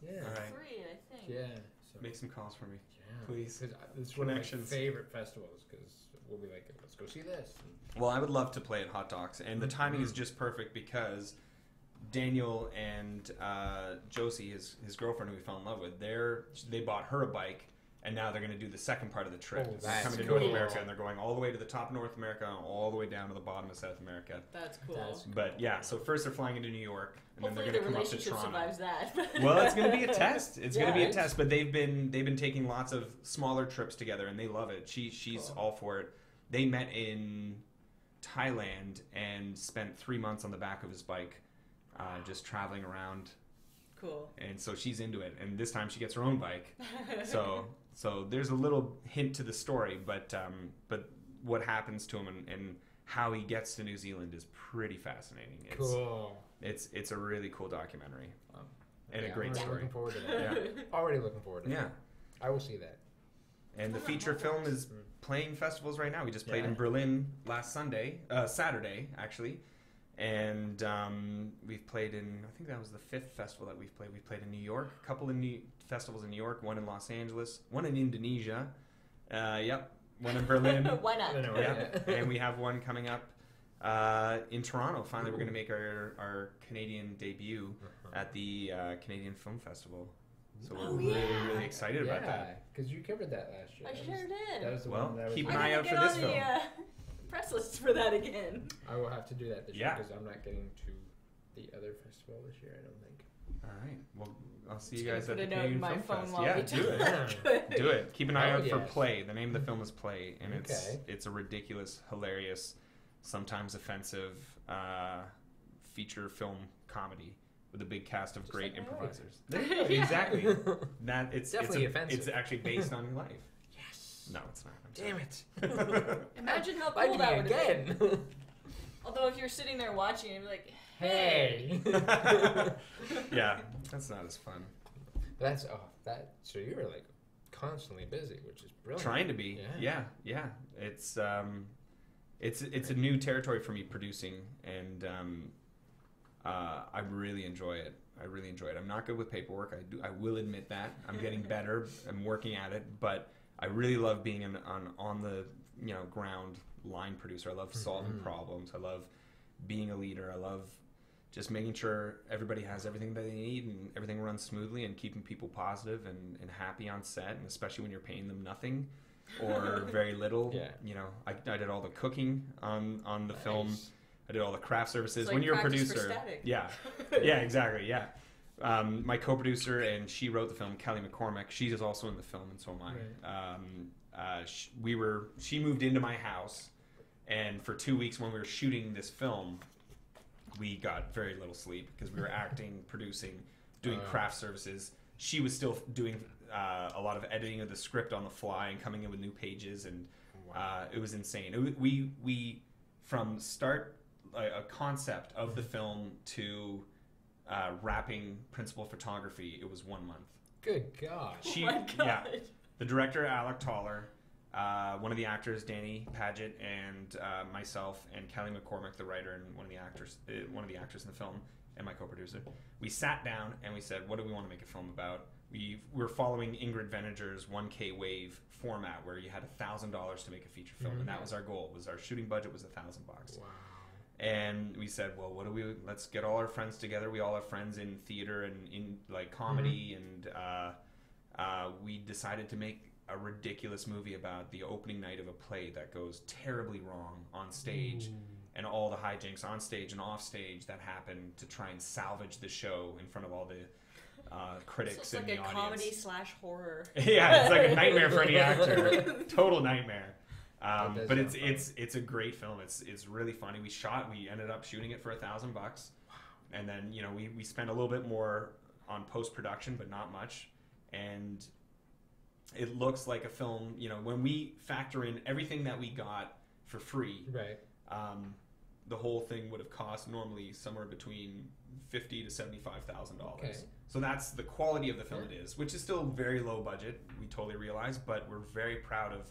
Yeah. Yeah. All right. Three, I think. Yeah. So. Make some calls for me. Please. It's one of my favorite festivals because we'll be like, let's go see this. Well, I would love to play at Hot Docs, and the timing mm-hmm. is just perfect because Daniel and uh, Josie, his his girlfriend who we fell in love with, they're they bought her a bike, and now they're going to do the second part of the trip. Oh, that's coming cool. to North America, and they're going all the way to the top of North America and all the way down to the bottom of South America. That's cool. That's cool. But yeah, so first they're flying into New York, and hopefully then they're going to come up to Toronto. Survives that. Well, it's going to be a test. It's yeah, going to be a test. But they've been they've been taking lots of smaller trips together, and they love it. She she's cool. all for it. They met in Thailand and spent three months on the back of his bike, uh, just traveling around. Cool. And so she's into it, and this time she gets her own bike. So. So there's a little hint to the story, but um, but what happens to him and, and how he gets to New Zealand is pretty fascinating. It's, cool. It's it's a really cool documentary, um, and yeah, a great I'm story. Looking forward to that. Yeah. Already looking forward to that. Yeah, I will see that. And the feature film is playing festivals right now. We just played yeah. in Berlin last Sunday, uh, Saturday actually, and um, we've played in I think that was the fifth festival that we've played. We played in New York, a couple in New. Festivals in New York, one in Los Angeles, one in Indonesia, uh, yep, one in Berlin. Why not? Yeah. And we have one coming up uh, in Toronto. Finally, we're going to make our, our Canadian debut at the uh, Canadian Film Festival. So we're oh, really, yeah. really excited yeah, about that. Because you covered that last year. I sure did. That was the well, one that keep was an eye out for this the, film. Uh, press lists for that again. I will have to do that this yeah. year because I'm not getting to the other festival this year, I don't think. All right. Well, I'll see you guys Just at the Canadian Film Fest. Yeah, do it. do it. Keep an eye out oh, yeah. for Play. The name of the film is Play, and okay. it's it's a ridiculous, hilarious, sometimes offensive uh, feature film comedy with a big cast of Just great like improvisers. yeah. Exactly. That it's definitely it's a, offensive. It's actually based on life. Yes. No, it's not. I'm Damn sorry. it. Imagine how cool I'd that would again. Have been. Although if you're sitting there watching, you'd be like, hey. yeah, that's not as fun. That's oh that so you were like constantly busy, which is brilliant. Trying to be, yeah, yeah. yeah. It's um, it's it's a new territory for me producing, and um, uh, I really enjoy it. I really enjoy it. I'm not good with paperwork. I do. I will admit that. I'm getting better. I'm working at it, but I really love being an, on on the you know ground line producer. I love solving mm-hmm. problems. I love being a leader. I love just making sure everybody has everything that they need and everything runs smoothly and keeping people positive and, and happy on set, and especially when you're paying them nothing or very little. Yeah. You know, I, I did all the cooking on, on the nice. film. I did all the craft services. Like when you're a producer. Yeah. Yeah, exactly. Yeah. Um, my co-producer, and she wrote the film, Kelly McCormick. She is also in the film, and so am I. Right. Um, uh, she, we were, she moved into my house. And for two weeks when we were shooting this film, we got very little sleep because we were acting, producing, doing uh, craft services. She was still doing uh, a lot of editing of the script on the fly and coming in with new pages, and wow. uh, it was insane. It, we, we, from start, a, a concept of the film to uh, wrapping principal photography, it was one month. Good God. She, oh my God. Yeah, the director, Alec Toller, Uh, one of the actors, Danny Paget, and uh, myself, and Kelly McCormick, the writer, and one of the actors, uh, one of the actors in the film, and my co-producer. We sat down and we said, "What do we want to make a film about?" We were following Ingrid Venager's one K Wave format, where you had a thousand dollars to make a feature film, mm-hmm. and that was our goal. Was our shooting budget was a thousand bucks. Wow. And we said, "Well, what do we? Let's get all our friends together. We all have friends in theater and in like comedy, mm-hmm. and uh, uh, we decided to make." A ridiculous movie about the opening night of a play that goes terribly wrong on stage, Ooh. And all the hijinks on stage and off stage that happen to try and salvage the show in front of all the uh, critics and like the audience. It's like a comedy slash horror. Yeah, it's like a nightmare for any actor. Total nightmare. Um, but it's it's it's a great film. It's it's really funny. We shot. We ended up shooting it for a thousand bucks, and then you know we we spent a little bit more on post production, but not much, and. It looks like a film, you know, when we factor in everything that we got for free, right? Um, the whole thing would have cost normally somewhere between fifty to seventy-five thousand okay. dollars. So that's the quality of the film yeah. it is, which is still very low budget. We totally realize, but we're very proud of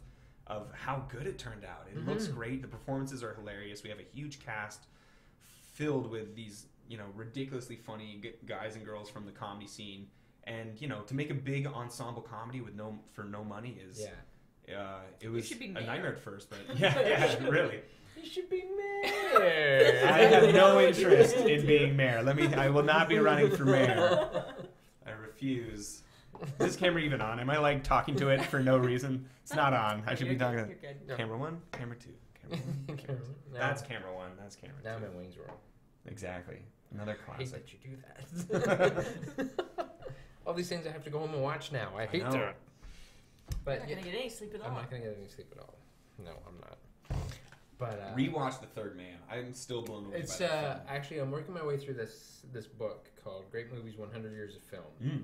of how good it turned out. It mm-hmm. looks great. The performances are hilarious. We have a huge cast filled with these, you know, ridiculously funny guys and girls from the comedy scene. And you know, to make a big ensemble comedy with no for no money is yeah. uh, it was a nightmare at first, but yeah, yeah, really. You should be mayor. I have no interest in being mayor. Let me. I will not be running for mayor. I refuse. Is this camera even on? Am I like talking to it for no reason? It's not on. I should you're be talking good. to no. camera one, camera two, camera one. Camera two. No. That's camera one. That's camera now two. Now my wings roll. Exactly. Another classic. I hate that you do that. All these things I have to go home and watch now. I hate I that. But I'm not going to get any sleep at all. I'm not going to get any sleep at all. No, I'm not. But uh, rewatch The Third Man. I'm still blown away it's, by that uh, film. Actually, I'm working my way through this this book called Great Movies, one hundred Years of Film. Mm.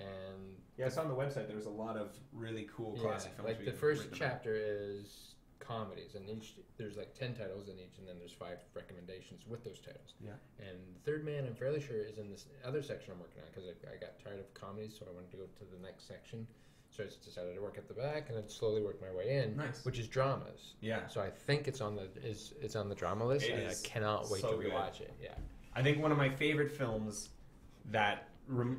And yeah, it's on the website. There's a lot of really cool classic yeah, films. Like the first chapter about. is comedies, and each there's like ten titles in each, and then there's five recommendations with those titles. Yeah. And Third Man, I'm fairly sure, is in this other section I'm working on because I, I got tired of comedies, so I wanted to go to the next section. So I just decided to work at the back, and then slowly work my way in, nice. Which is dramas. Yeah. So I think it's on the is it's on the drama list, it and I cannot wait so to rewatch good. it. Yeah. I think one of my favorite films that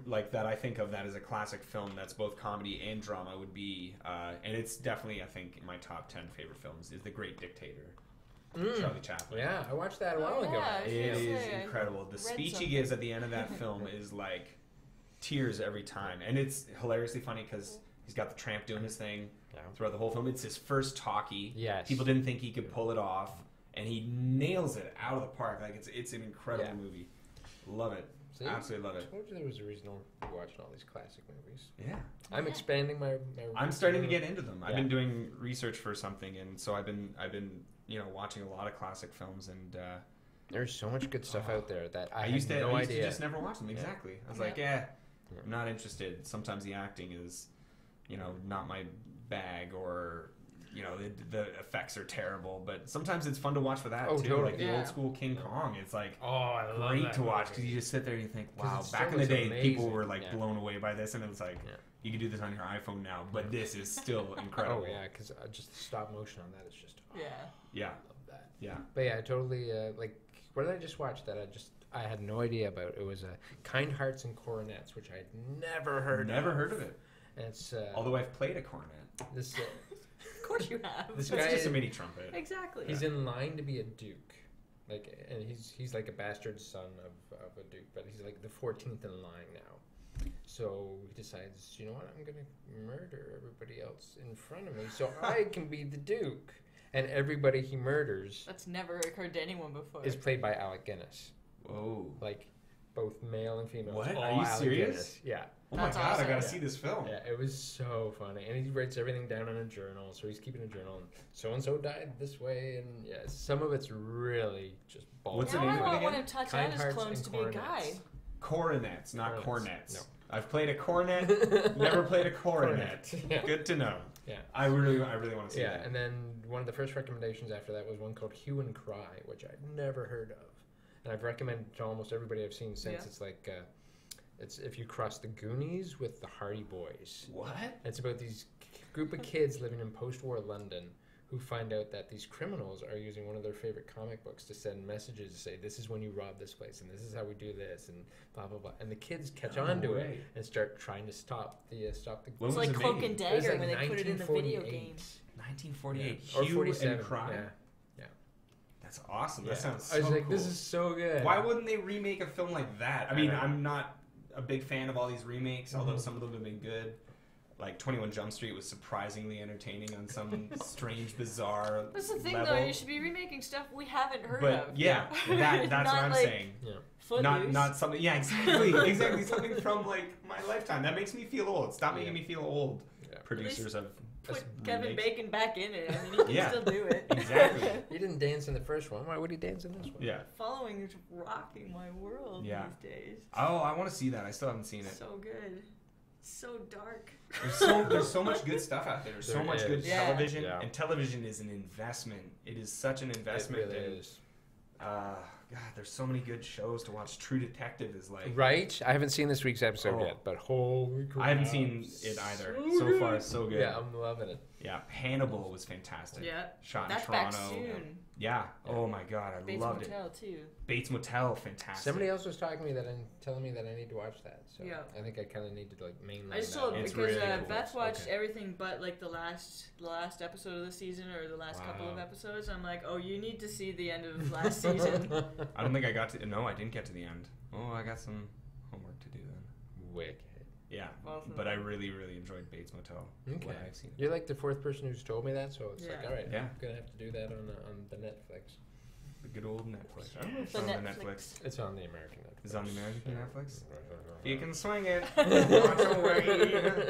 like that I think of that as a classic film that's both comedy and drama would be uh, and it's definitely I think in my top ten favorite films is The Great Dictator. mm. Charlie Chaplin. Yeah, I watched that a while oh, ago. Yeah, it is say, incredible. The speech something. he gives at the end of that film is like tears every time. And it's hilariously funny because he's got the tramp doing his thing yeah. throughout the whole film. It's his first talkie. Yes. People didn't think he could pull it off. And he nails it out of the park. Like it's it's an incredible yeah. movie. Love it. See? Absolutely love it. I told you there was a reason I'm watching all these classic movies. Yeah. I'm yeah. expanding my, my I'm starting to get into them. Yeah. I've been doing research for something, and so I've been I've been, you know, watching a lot of classic films, and uh, there's so much good stuff oh, out there that I, I used to no I used idea. to just never watch them. Exactly. Yeah. I was yeah. like, eh, yeah. I'm not interested. Sometimes the acting is, you know, not my bag, or you know, the, the effects are terrible, but sometimes it's fun to watch for that, oh, too. Totally. Like the yeah. old school King Kong. It's like oh, I love great that to watch because you just sit there and you think, wow, back so in the day, amazing. people were like yeah. blown away by this, and it was like, yeah. you can do this on your iPhone now, but this is still incredible. Oh, yeah, because just the stop motion on that is just, oh, yeah. yeah. I love that. Yeah. But yeah, I totally, uh, like, what did I just watch that I just, I had no idea about? It was uh, Kind Hearts and Coronets, which I had never heard never of. Never heard of it. And it's, uh, although I've played a coronet. This uh, Of course you have. This guy's just a mini trumpet. Exactly. He's yeah. in line to be a duke, like, and he's he's like a bastard son of, of a duke, but he's like the fourteenth in line now. So he decides, you know what, I'm gonna murder everybody else in front of me so I can be the duke. And everybody he murders that's never occurred to anyone before is played by Alec Guinness. Whoa. Like both male and female. What? All Are you Alec serious? Guinness. Yeah. Oh That's my god, awesome. I gotta yeah. see this film. Yeah, it was so funny. And he writes everything down in a journal, so he's keeping a journal. And so-and-so died this way, and yeah, some of it's really just balls. What's the name of it again? I want one of Tatiana's clones to be a guy. Coronets, not cornets. No. I've played a cornet, never played a coronet. Yeah. Good to know. Yeah. I really I really want to see yeah, that. Yeah, and then one of the first recommendations after that was one called Hue and Cry, which I'd never heard of. And I've recommended it to almost everybody I've seen since. Yeah. It's like... Uh, It's if you cross the Goonies with the Hardy Boys. What? It's about these group of kids living in post-war London who find out that these criminals are using one of their favorite comic books to send messages to say, this is when you rob this place, and this is how we do this, and blah, blah, blah. And the kids catch on to it and start trying to stop the... Uh, stop the. It was like Cloak and Dagger when they put it in the video games. nineteen forty-eight. Hue and Cry. Yeah. That's awesome. That sounds so cool. I was like, this is so good. Why wouldn't they remake a film like that? I mean, I'm not... a big fan of all these remakes, although mm-hmm. some of them have been good. Like twenty-one Jump Street was surprisingly entertaining on some strange, bizarre. That's the thing, level. though. You should be remaking stuff we haven't heard but, of. Yeah, yeah. That, that's what I'm like, saying. Yeah. Not, not something. Yeah, exactly, exactly. Something from like my lifetime. That makes me feel old. Stop yeah. making me feel old. Yeah. Producers of put Kevin remakes. Bacon back in it. I mean, he can yeah. still do it. Exactly. He didn't dance in the first one. Why would he dance in this one? Yeah. Following is rocking my world yeah. these days. Oh, I want to see that. I still haven't seen it. So good. So dark. There's so, there's so much good stuff out there. There's there so much is. good yeah. television. Yeah. And television is an investment. It is such an investment. It really and, is. Uh, God, there's so many good shows to watch. True Detective is like... Right? I haven't seen this week's episode oh. yet, but holy crap. I haven't seen it either. So, so far, so good. Yeah, I'm loving it. Yeah, Hannibal was fantastic. Yeah. Shot That's in Toronto. Back soon. Yeah. yeah. Oh, my God. I Bates loved Motel, it. Bates Motel, too. Bates Motel, fantastic. Somebody else was talking to me that and telling me that I need to watch that. So yeah. I think I kind of need to, like, mainline I just that. Told it's because really uh, cool. Beth watched okay. everything but, like, the last the last episode of the season or the last wow. couple of episodes. I'm like, oh, you need to see the end of last season. I don't think I got to... No, I didn't get to the end. Oh, I got some homework to do then. Wicked. Yeah, awesome. But I really, really enjoyed Bates Motel. Okay. When I've seen it. You're like the fourth person who's told me that, so it's yeah. like, all right, yeah. I'm going to have to do that on uh, on the Netflix. The good old Netflix. I don't know if it's on the Netflix. It's on the American Netflix. It's on the American Netflix? You can swing it. Don't worry.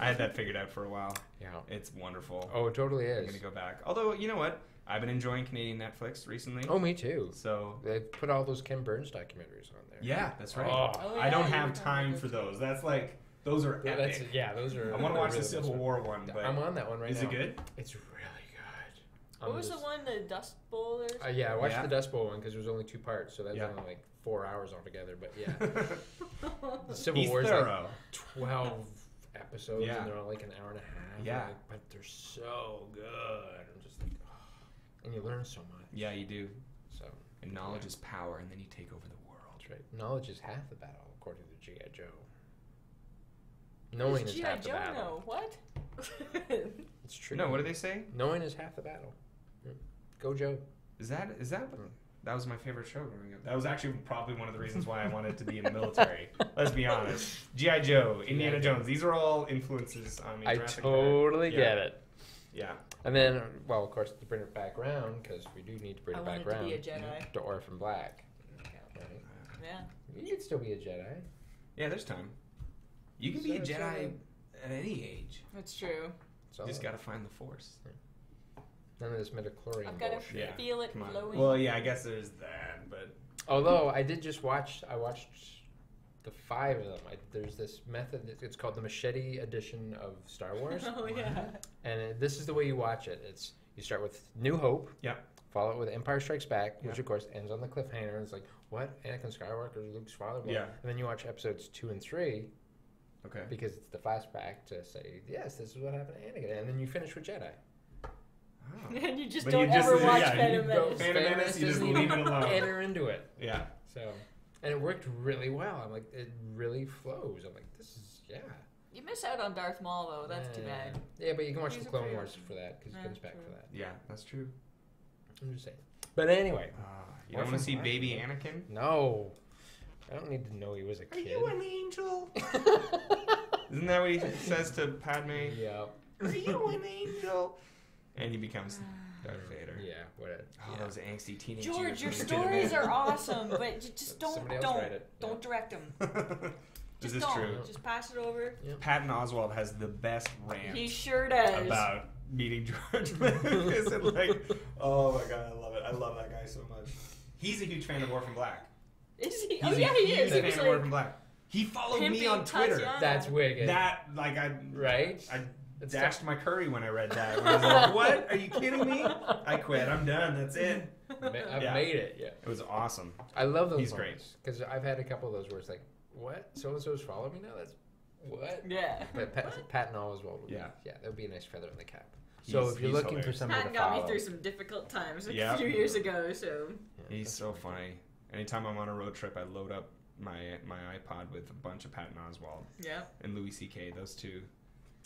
I had that figured out for a while. Yeah. It's wonderful. Oh, it totally is. I'm going to go back. Although, you know what? I've been enjoying Canadian Netflix recently. Oh, me too. So they put all those Ken Burns documentaries on there. Yeah, that's right. Oh. Oh, yeah, I don't have time for those. That's like those are yeah, epic. That's, yeah, those are. I want to watch really the Civil War one. one, but I'm on that one right is now. Is it good? It's really good. What I'm was just... the one, the Dust Bowl? Or something? Uh, yeah, I watched yeah. the Dust Bowl one because there was only two parts, so that's yeah. only like four hours altogether. But yeah, the Civil War is like twelve episodes, yeah. and they're all like an hour and a half. Yeah, like, but they're so good. I'm just like. And you learn so much. Yeah, you do. So, and knowledge yeah. is power, and then you take over the world. That's right. Knowledge is half the battle, according to G I Joe. Knowing is, is half the battle. Know? What? It's true. No, what do they say? Knowing is half the battle. Go, Joe. Is that is that what, that was my favorite show growing up. That was actually probably one of the reasons why I wanted to be in the military. Let's be honest. G I. Joe, Indiana Jones, these are all influences on me. I Jurassic totally World. get yeah. it. Yeah. And then, well, of course, to bring it back round, because we do need to bring I it back round. I wanted to be a Jedi. To Orphan Black. Right? Yeah. You could still be a Jedi. Yeah, there's time. You can so be a Jedi true. at any age. That's true. So you just got to find the Force. Yeah. None of this midichlorian I've got to yeah. feel it flowing. Well, yeah, I guess there's that, but... Although, I did just watch... I watched the five of them. I, there's this method... That, it's called the Machete Edition of Star Wars. Oh, yeah. And it, this is the way you watch it. It's you start with New Hope. Yeah. Follow it with Empire Strikes Back, which, yeah. of course, ends on the cliffhanger. It's like, what? Anakin Skywalker, Luke's father? Blah. Yeah. And then you watch episodes two and three. Okay. Because it's the flashback to say, yes, this is what happened to Anakin. And then you finish with Jedi. Oh. And you just but don't you just, ever watch yeah, Phantom Menace. Phantom Menace, you just leave it alone. Enter into it. Yeah. So, and it worked really well. I'm like, it really flows. I'm like, this is yeah. You miss out on Darth Maul though. That's uh, too bad. Yeah, but you can watch He's the Clone Wars for that because yeah, he comes back true. for that. Yeah, that's true. I'm just saying. But anyway, uh, you don't want to see baby Anakin? No, I don't need to know he was a Are kid. Are you an angel? Isn't that what he says to Padme? Yeah. Are you an angel? And he becomes Darth Vader. Yeah, whatever. Oh, yeah. Those angsty teenage years. George, your stories are awesome, but you just don't don't yeah. don't direct them. Just this is don't. true. Just pass it over. Yep. Patton Oswalt has the best rant. He sure does. About meeting George Lucas and like, oh my god, I love it. I love that guy so much. He's a huge fan of Orphan Black. Is he? He's oh a, yeah, he is. He's a fan of Orphan Black. He followed me on Twitter. Tatiana. That's wicked. That like I right. I, It's dashed tough. my curry when I read that. When I was like, what? Are you kidding me? I quit. I'm done. That's it. I've yeah. made it. Yeah. It was awesome. I love those He's great. Because I've had a couple of those where it's like, what? So-and-so's following me now? That's what? Yeah. But Pat, Patton Oswalt would yeah. be, yeah, that would be a nice feather in the cap. So he's, if you're looking hilarious. for somebody Patton to follow. Patton got me through some difficult times like yep. a few years ago, so. Yeah, he's so funny. Anytime I'm on a road trip, I load up my my iPod with a bunch of Patton Oswalt. Yeah. And Louis C K, those two.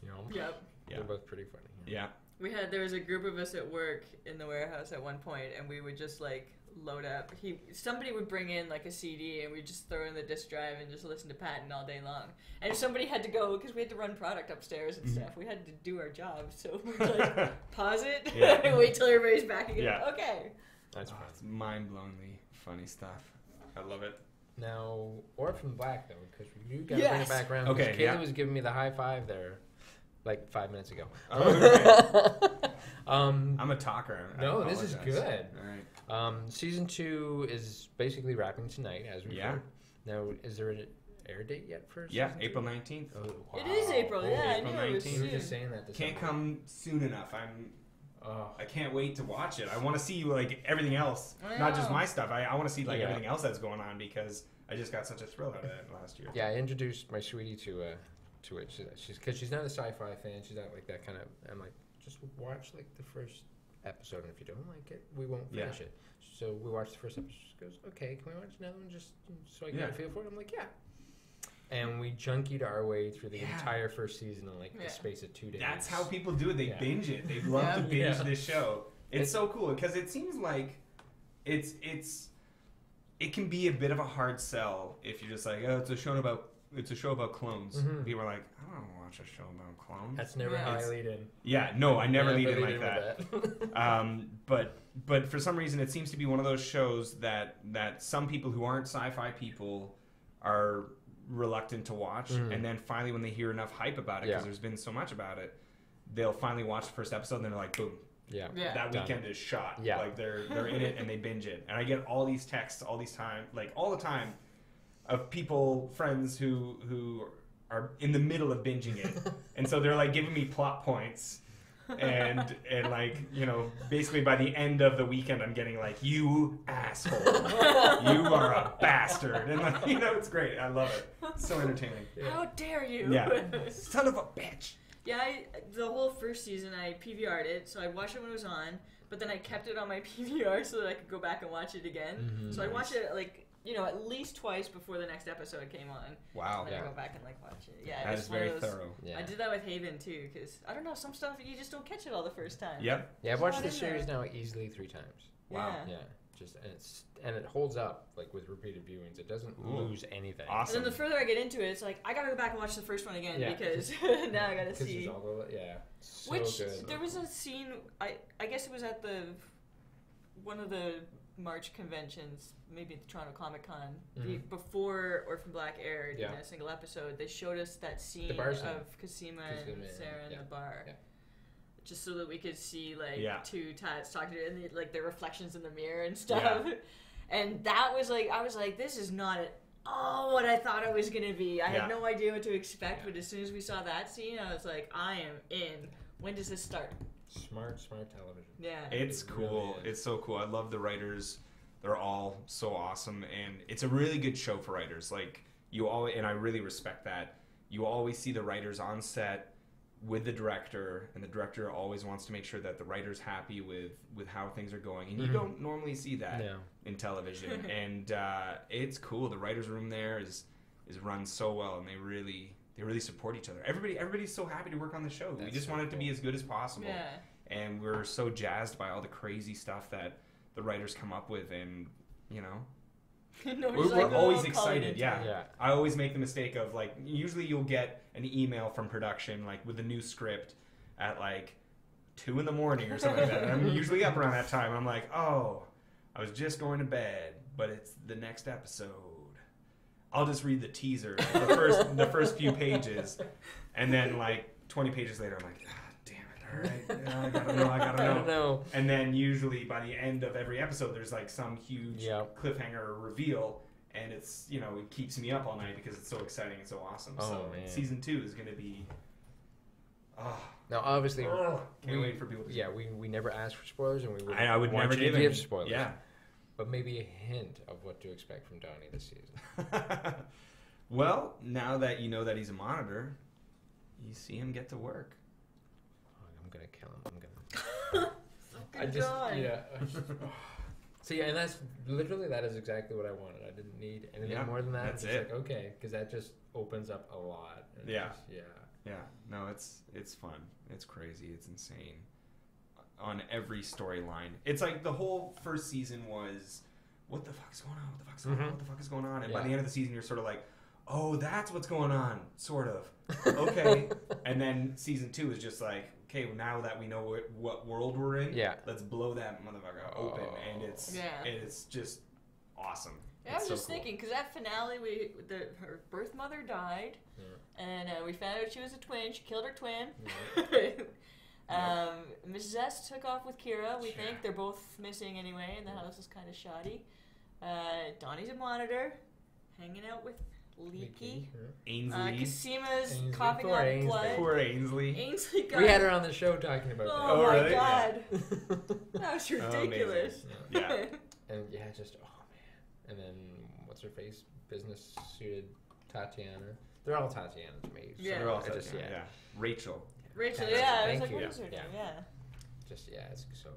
You know, yep. They're yeah. both pretty funny. Yeah. We had there was a group of us at work in the warehouse at one point, and we would just like load up. He somebody would bring in like a C D, and we'd just throw in the disc drive and just listen to Patton all day long. And somebody had to go because we had to run product upstairs and stuff. We had to do our job, so we'd like pause it yeah. and wait till everybody's back again. Yeah. Okay. That's oh, it's mind-blowingly funny stuff. I love it. Now Orphan Black though, because you got to yes. bring it back around. Okay. Kaylee yeah. was giving me the high five there. Like five minutes ago. Oh, okay. um, I'm a talker. I no, apologize. This is good. All right. Um, season two is basically wrapping tonight, as we yeah. heard. Now, is there an air date yet for? Yeah, April nineteenth. Oh, wow. It is April. Oh, yeah, April nineteenth. You were just saying that. This can't summer. come soon enough. I'm. Uh, I can't wait to watch it. I want to see like everything else, wow. not just my stuff. I, I want to see like yeah. everything else that's going on because I just got such a thrill out of it last year. Yeah, I introduced my sweetie to. Uh, To it, she's because she's not a sci-fi fan. She's not like that kind of. I'm like, just watch like the first episode, and if you don't like it, we won't finish yeah. it. So we watched the first episode. She goes, okay, can we watch another one just so I can yeah. get a feel for it? I'm like, yeah. And we junkied our way through the yeah. entire first season in like yeah. the space of two days. That's how people do it. They yeah. binge it. They love yeah. to binge yeah. this show. It's, it's so cool because it seems like it's it's it can be a bit of a hard sell if you're just like, oh, it's a show about. It's a show about clones. Mm-hmm. People are like, I don't want to watch a show about clones. That's never yeah. how I lead in. Yeah, no, I never yeah, lead in like in that. that. um, but but for some reason, it seems to be one of those shows that that some people who aren't sci-fi people are reluctant to watch, mm. and then finally when they hear enough hype about it, because yeah. there's been so much about it, they'll finally watch the first episode, and they're like, boom. Yeah, yeah. that Done. weekend is shot. Yeah. Like, they're, they're in it, and they binge it. And I get all these texts all these time, like, all the time, of people, friends who who are in the middle of binging it, and so they're like giving me plot points, and and like you know basically by the end of the weekend I'm getting like, you asshole, you are a bastard, and like you know it's great. I love it. It's so entertaining. Yeah. How dare you? Yeah, son of a bitch. Yeah, I, the whole first season I P V R'd it, so I watched it when it was on, but then I kept it on my P V R so that I could go back and watch it again. Mm-hmm. So I watched it like. You know, at least twice before the next episode came on. Wow. And then yeah. I go back and, like, watch it. Yeah, that is very those, thorough. Yeah. I did that with Haven, too, because, I don't know, some stuff, you just don't catch it all the first time. Yep. Yeah, I've watched the series now easily three times. Wow. Yeah. yeah. Just and it's and it holds up like with repeated viewings. It doesn't Ooh. lose anything. Awesome. And then the further I get into it, it's like I gotta go back and watch the first one again yeah. because now I gotta see. All the, yeah. So Which good. there was a scene. I I guess it was at the one of the March conventions, maybe at the Toronto Comic Con, mm-hmm. the, before Orphan Black aired yeah. in a single episode. They showed us that scene, the bar scene. of Cosima and Sarah in yeah. the bar. Yeah. Just so that we could see, like, yeah. two tats talking to and the, like, their reflections in the mirror and stuff. Yeah. And that was, like, I was like, this is not at all what I thought it was going to be. I yeah. had no idea what to expect, yeah. but as soon as we saw that scene, I was like, I am in. When does this start? Smart, smart television. Yeah. It's cool. Really it's so cool. I love the writers. They're all so awesome. And it's a really good show for writers. Like, you always, and I really respect that. You always see the writers on set with the director, and the director always wants to make sure that the writer's happy with with how things are going, and you mm-hmm. don't normally see that yeah. in television. And uh it's cool. The writer's room there is is run so well, and they really they really support each other. Everybody everybody's so happy to work on the show. That's we just so want it cool. to be as good as possible, yeah. and we're so jazzed by all the crazy stuff that the writers come up with, and you know no, we're like, we're always excited, yeah. yeah. I always make the mistake of, like, usually you'll get an email from production, like, with a new script at, like, two in the morning or something like that. And I'm usually up around that time. I'm like, oh, I was just going to bed, but it's the next episode. I'll just read the teaser, like, the first the first few pages. And then, like, twenty pages later, I'm like, ah, damn it, all right, yeah, I gotta know, I gotta know. I know. And then usually by the end of every episode, there's like some huge yep. cliffhanger or reveal, and it's, you know, it keeps me up all night because it's so exciting and so awesome. Oh, so man. Season two is gonna be. Oh, now obviously, oh, can't we, wait for people. to Yeah, we we never ask for spoilers, and we would. I, I would never give, give spoilers. Yeah, but maybe a hint of what to expect from Donny this season. Well, now that you know that he's a monitor, you see him get to work. I'm gonna kill him. I'm gonna. I just God. yeah. So yeah, and that's literally that is exactly what I wanted. I didn't need anything yeah, more than that. That's it's it. Like, okay, because that just opens up a lot. And yeah. Just, yeah. Yeah. No, it's it's fun. It's crazy. It's insane. On every storyline, it's like the whole first season was, what the fuck is going on? What the fuck is going mm-hmm. on? What the fuck is going on? And yeah. by the end of the season, you're sort of like, oh, that's what's going on, sort of. Okay. And then season two is just like, okay, well, now that we know what, what world we're in, yeah. let's blow that motherfucker oh. open, and it's yeah. it's just awesome. Yeah, I was so just cool. thinking, because that finale, we the, her birth mother died, yeah. and uh, we found out she was a twin. She killed her twin. Yeah. um, yeah. Missus S took off with Kira. We yeah. think they're both missing anyway, and the house is kind of shoddy. Uh, Donnie's a monitor, hanging out with Leekie. Ainsley. Uh, Cosima's Ainsley. coughing Poor up Ainsley. blood. Poor Ainsley. Ainsley got... We had her on the show talking about oh, that. Oh, my really? God. Yeah. That was ridiculous. Oh, yeah. yeah. And yeah, just, oh, man. And then, what's her face? Business suited Tatiana. They're all Tatiana to me. So yeah. They're all Tatiana. Just, yeah. yeah. Rachel. Rachel, Tatiana. yeah. I was like, you. what is her name? Yeah. yeah. Just, yeah, it's so,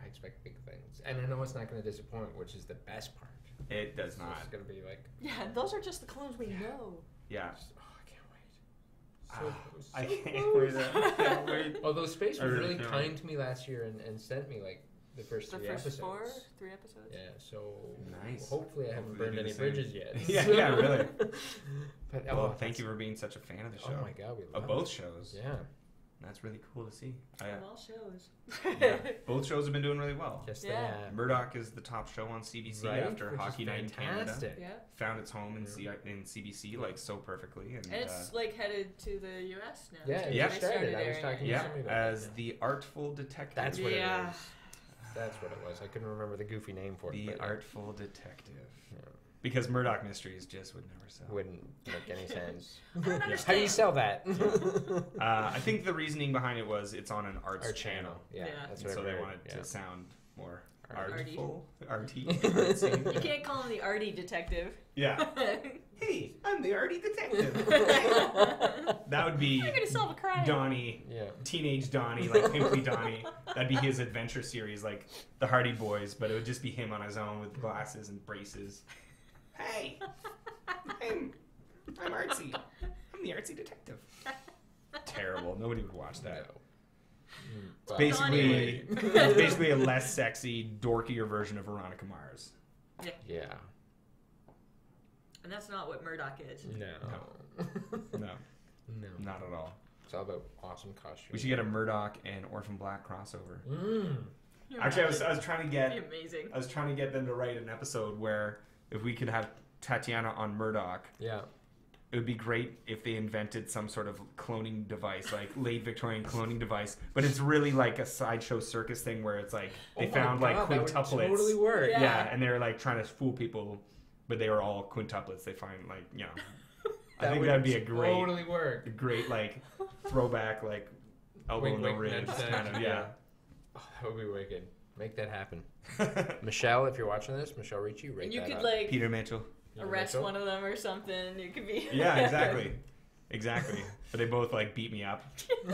I expect big things. And I know it's not going to disappoint, which is the best part. It does not. It's going to be like... Yeah, those are just the clones we yeah. know. Yeah. Just, oh, I can't wait. So uh, I, can't wait I can't wait. Although Space was really, really kind to me last year and, and sent me, like, the first the three first episodes. The first four? Three episodes? Yeah, so... Nice. Hopefully I hopefully haven't burned any bridges yet. yeah, yeah, really. But, oh, well, thank you for being such a fan of the show. Oh, my God, we love Of both it. shows. Yeah. That's really cool to see. Of uh, all shows. yeah. Both shows have been doing really well. Yes, yeah. they have. Murdoch is the top show on C B C right, after Hockey Night in Canada. Yeah. Found its home in, C- in C B C yeah. like so perfectly. And, and it's uh, like headed to the U S now. Yeah, yeah. Started. started I was talking yeah. to somebody about As that. the Artful Detective. That's what yeah. it is. That's what it was. I couldn't remember the goofy name for the it. The Artful Detective. Yeah. Because Murdoch Mysteries just would never sell. Wouldn't make any sense. yeah. How do you sell that? uh, I think the reasoning behind it was it's on an arts Art channel. channel. Yeah, yeah. That's what so they wanted yeah. to sound more artful. Arty. You can't call him the arty detective. Yeah. Hey, I'm the arty detective. That would be gonna solve a crime. Donny, yeah. teenage Donny, like Pimply Donny. That'd be his adventure series, like the Hardy Boys, but it would just be him on his own with glasses and braces. Hey, I'm, I'm artsy. I'm the artsy detective. Terrible. Nobody would watch that. No. It's wow. basically it's basically a less sexy, dorkier version of Veronica Mars. Yeah. Yeah. And that's not what Murdoch is. No. No. No. No. Not at all. It's all about awesome costumes. We should get a Murdoch and Orphan Black crossover. Mm. Actually, right. I was I was trying to get That'd be amazing. I was trying to get them to write an episode where if we could have Tatiana on Murdoch. Yeah. It would be great if they invented some sort of cloning device, like late Victorian cloning device, but it's really like a sideshow circus thing where it's like they oh found God, like quintuplets. That would totally work. Yeah. Yeah, and they were like trying to fool people, but they were all quintuplets. They find like you know, I think that'd be a great, totally work. A great like throwback like elbow wink, in the wink, ribs kind of yeah. yeah. Oh, that would be wicked. Make that happen, Michelle. If you're watching this, Michelle Ricci, rate you that could up. Like Peter Mitchell. Arrest one of them or something. It could be. Yeah, exactly, exactly. But they both like beat me up.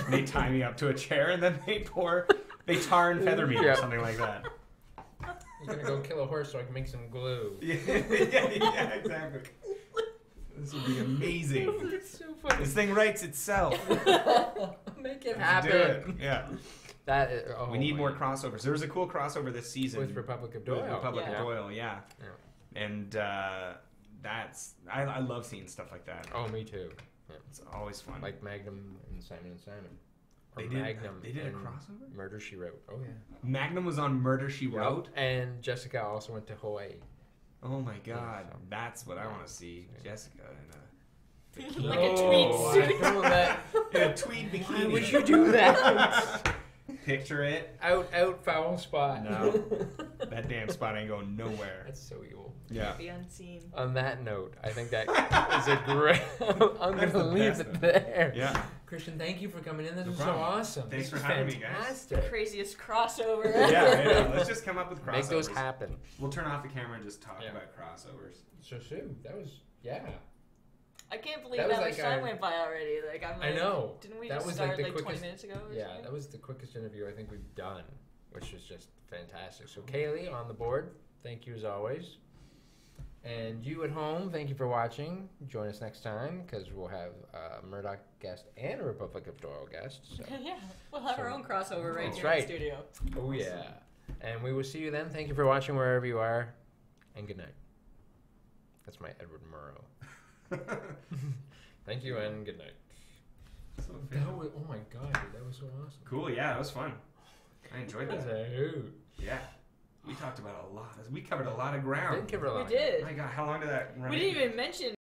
They tie me up to a chair and then they pour, they tar and feather me yeah. or something like that. You're gonna go kill a horse so I can make some glue. Yeah, yeah, yeah, exactly. This would be amazing. This is so funny. This thing writes itself. Make it happen. Do it. Yeah. That is, oh we need more crossovers. There was a cool crossover this season with Republic of Doyle. With Republic yeah. of Doyle. Yeah. yeah. And uh, that's I, I love seeing stuff like that. Oh, me too. Yeah. It's always fun. Like Magnum and Simon and Simon. Or they did, Magnum. They did a crossover. Murder She Wrote. Oh yeah. Magnum was on Murder She Wrote, and Jessica also went to Hawaii. Oh my God, yeah, so. That's what yeah. I want to see. Yeah. Jessica in a like oh, a tweed suit. I feel that. In a tweed bikini. Why would you do that? Picture it. Out, out, foul spot. No. That damn spot ain't going nowhere. That's so evil. Yeah. Be unseen. On that note, I think that is a great... I'm going to leave it one. There. Yeah. Kristian, thank you for coming in. This no was problem. So awesome. Thanks this for having fantastic. Me, guys. That's the craziest crossover ever. Yeah, I know. Let's just come up with crossovers. Make those happen. We'll turn off the camera and just talk yeah. about crossovers. So soon. That was... Yeah. I can't believe that, that much like time went by already. Like I'm like, I know. Didn't we that just was start like, the like quickest, twenty minutes ago? Or yeah, something? That was the quickest interview I think we've done, which is just fantastic. So Kaylee on the board, thank you as always. And you at home, thank you for watching. Join us next time because we'll have a Murdoch guest and a Republic of Doyle guest. So. Yeah, we'll have so, our own crossover right here right. in the studio. Oh awesome. Yeah. And we will see you then. Thank you for watching wherever you are, and good night. That's my Edward Murrow. Thank you and good night. So that was, oh my God, dude, that was so awesome. Cool, yeah, that was fun. I enjoyed that. Yeah, we talked about a lot. We covered a lot of ground. We did. Cover a lot. We did. My God, how long did that run? We didn't even mention.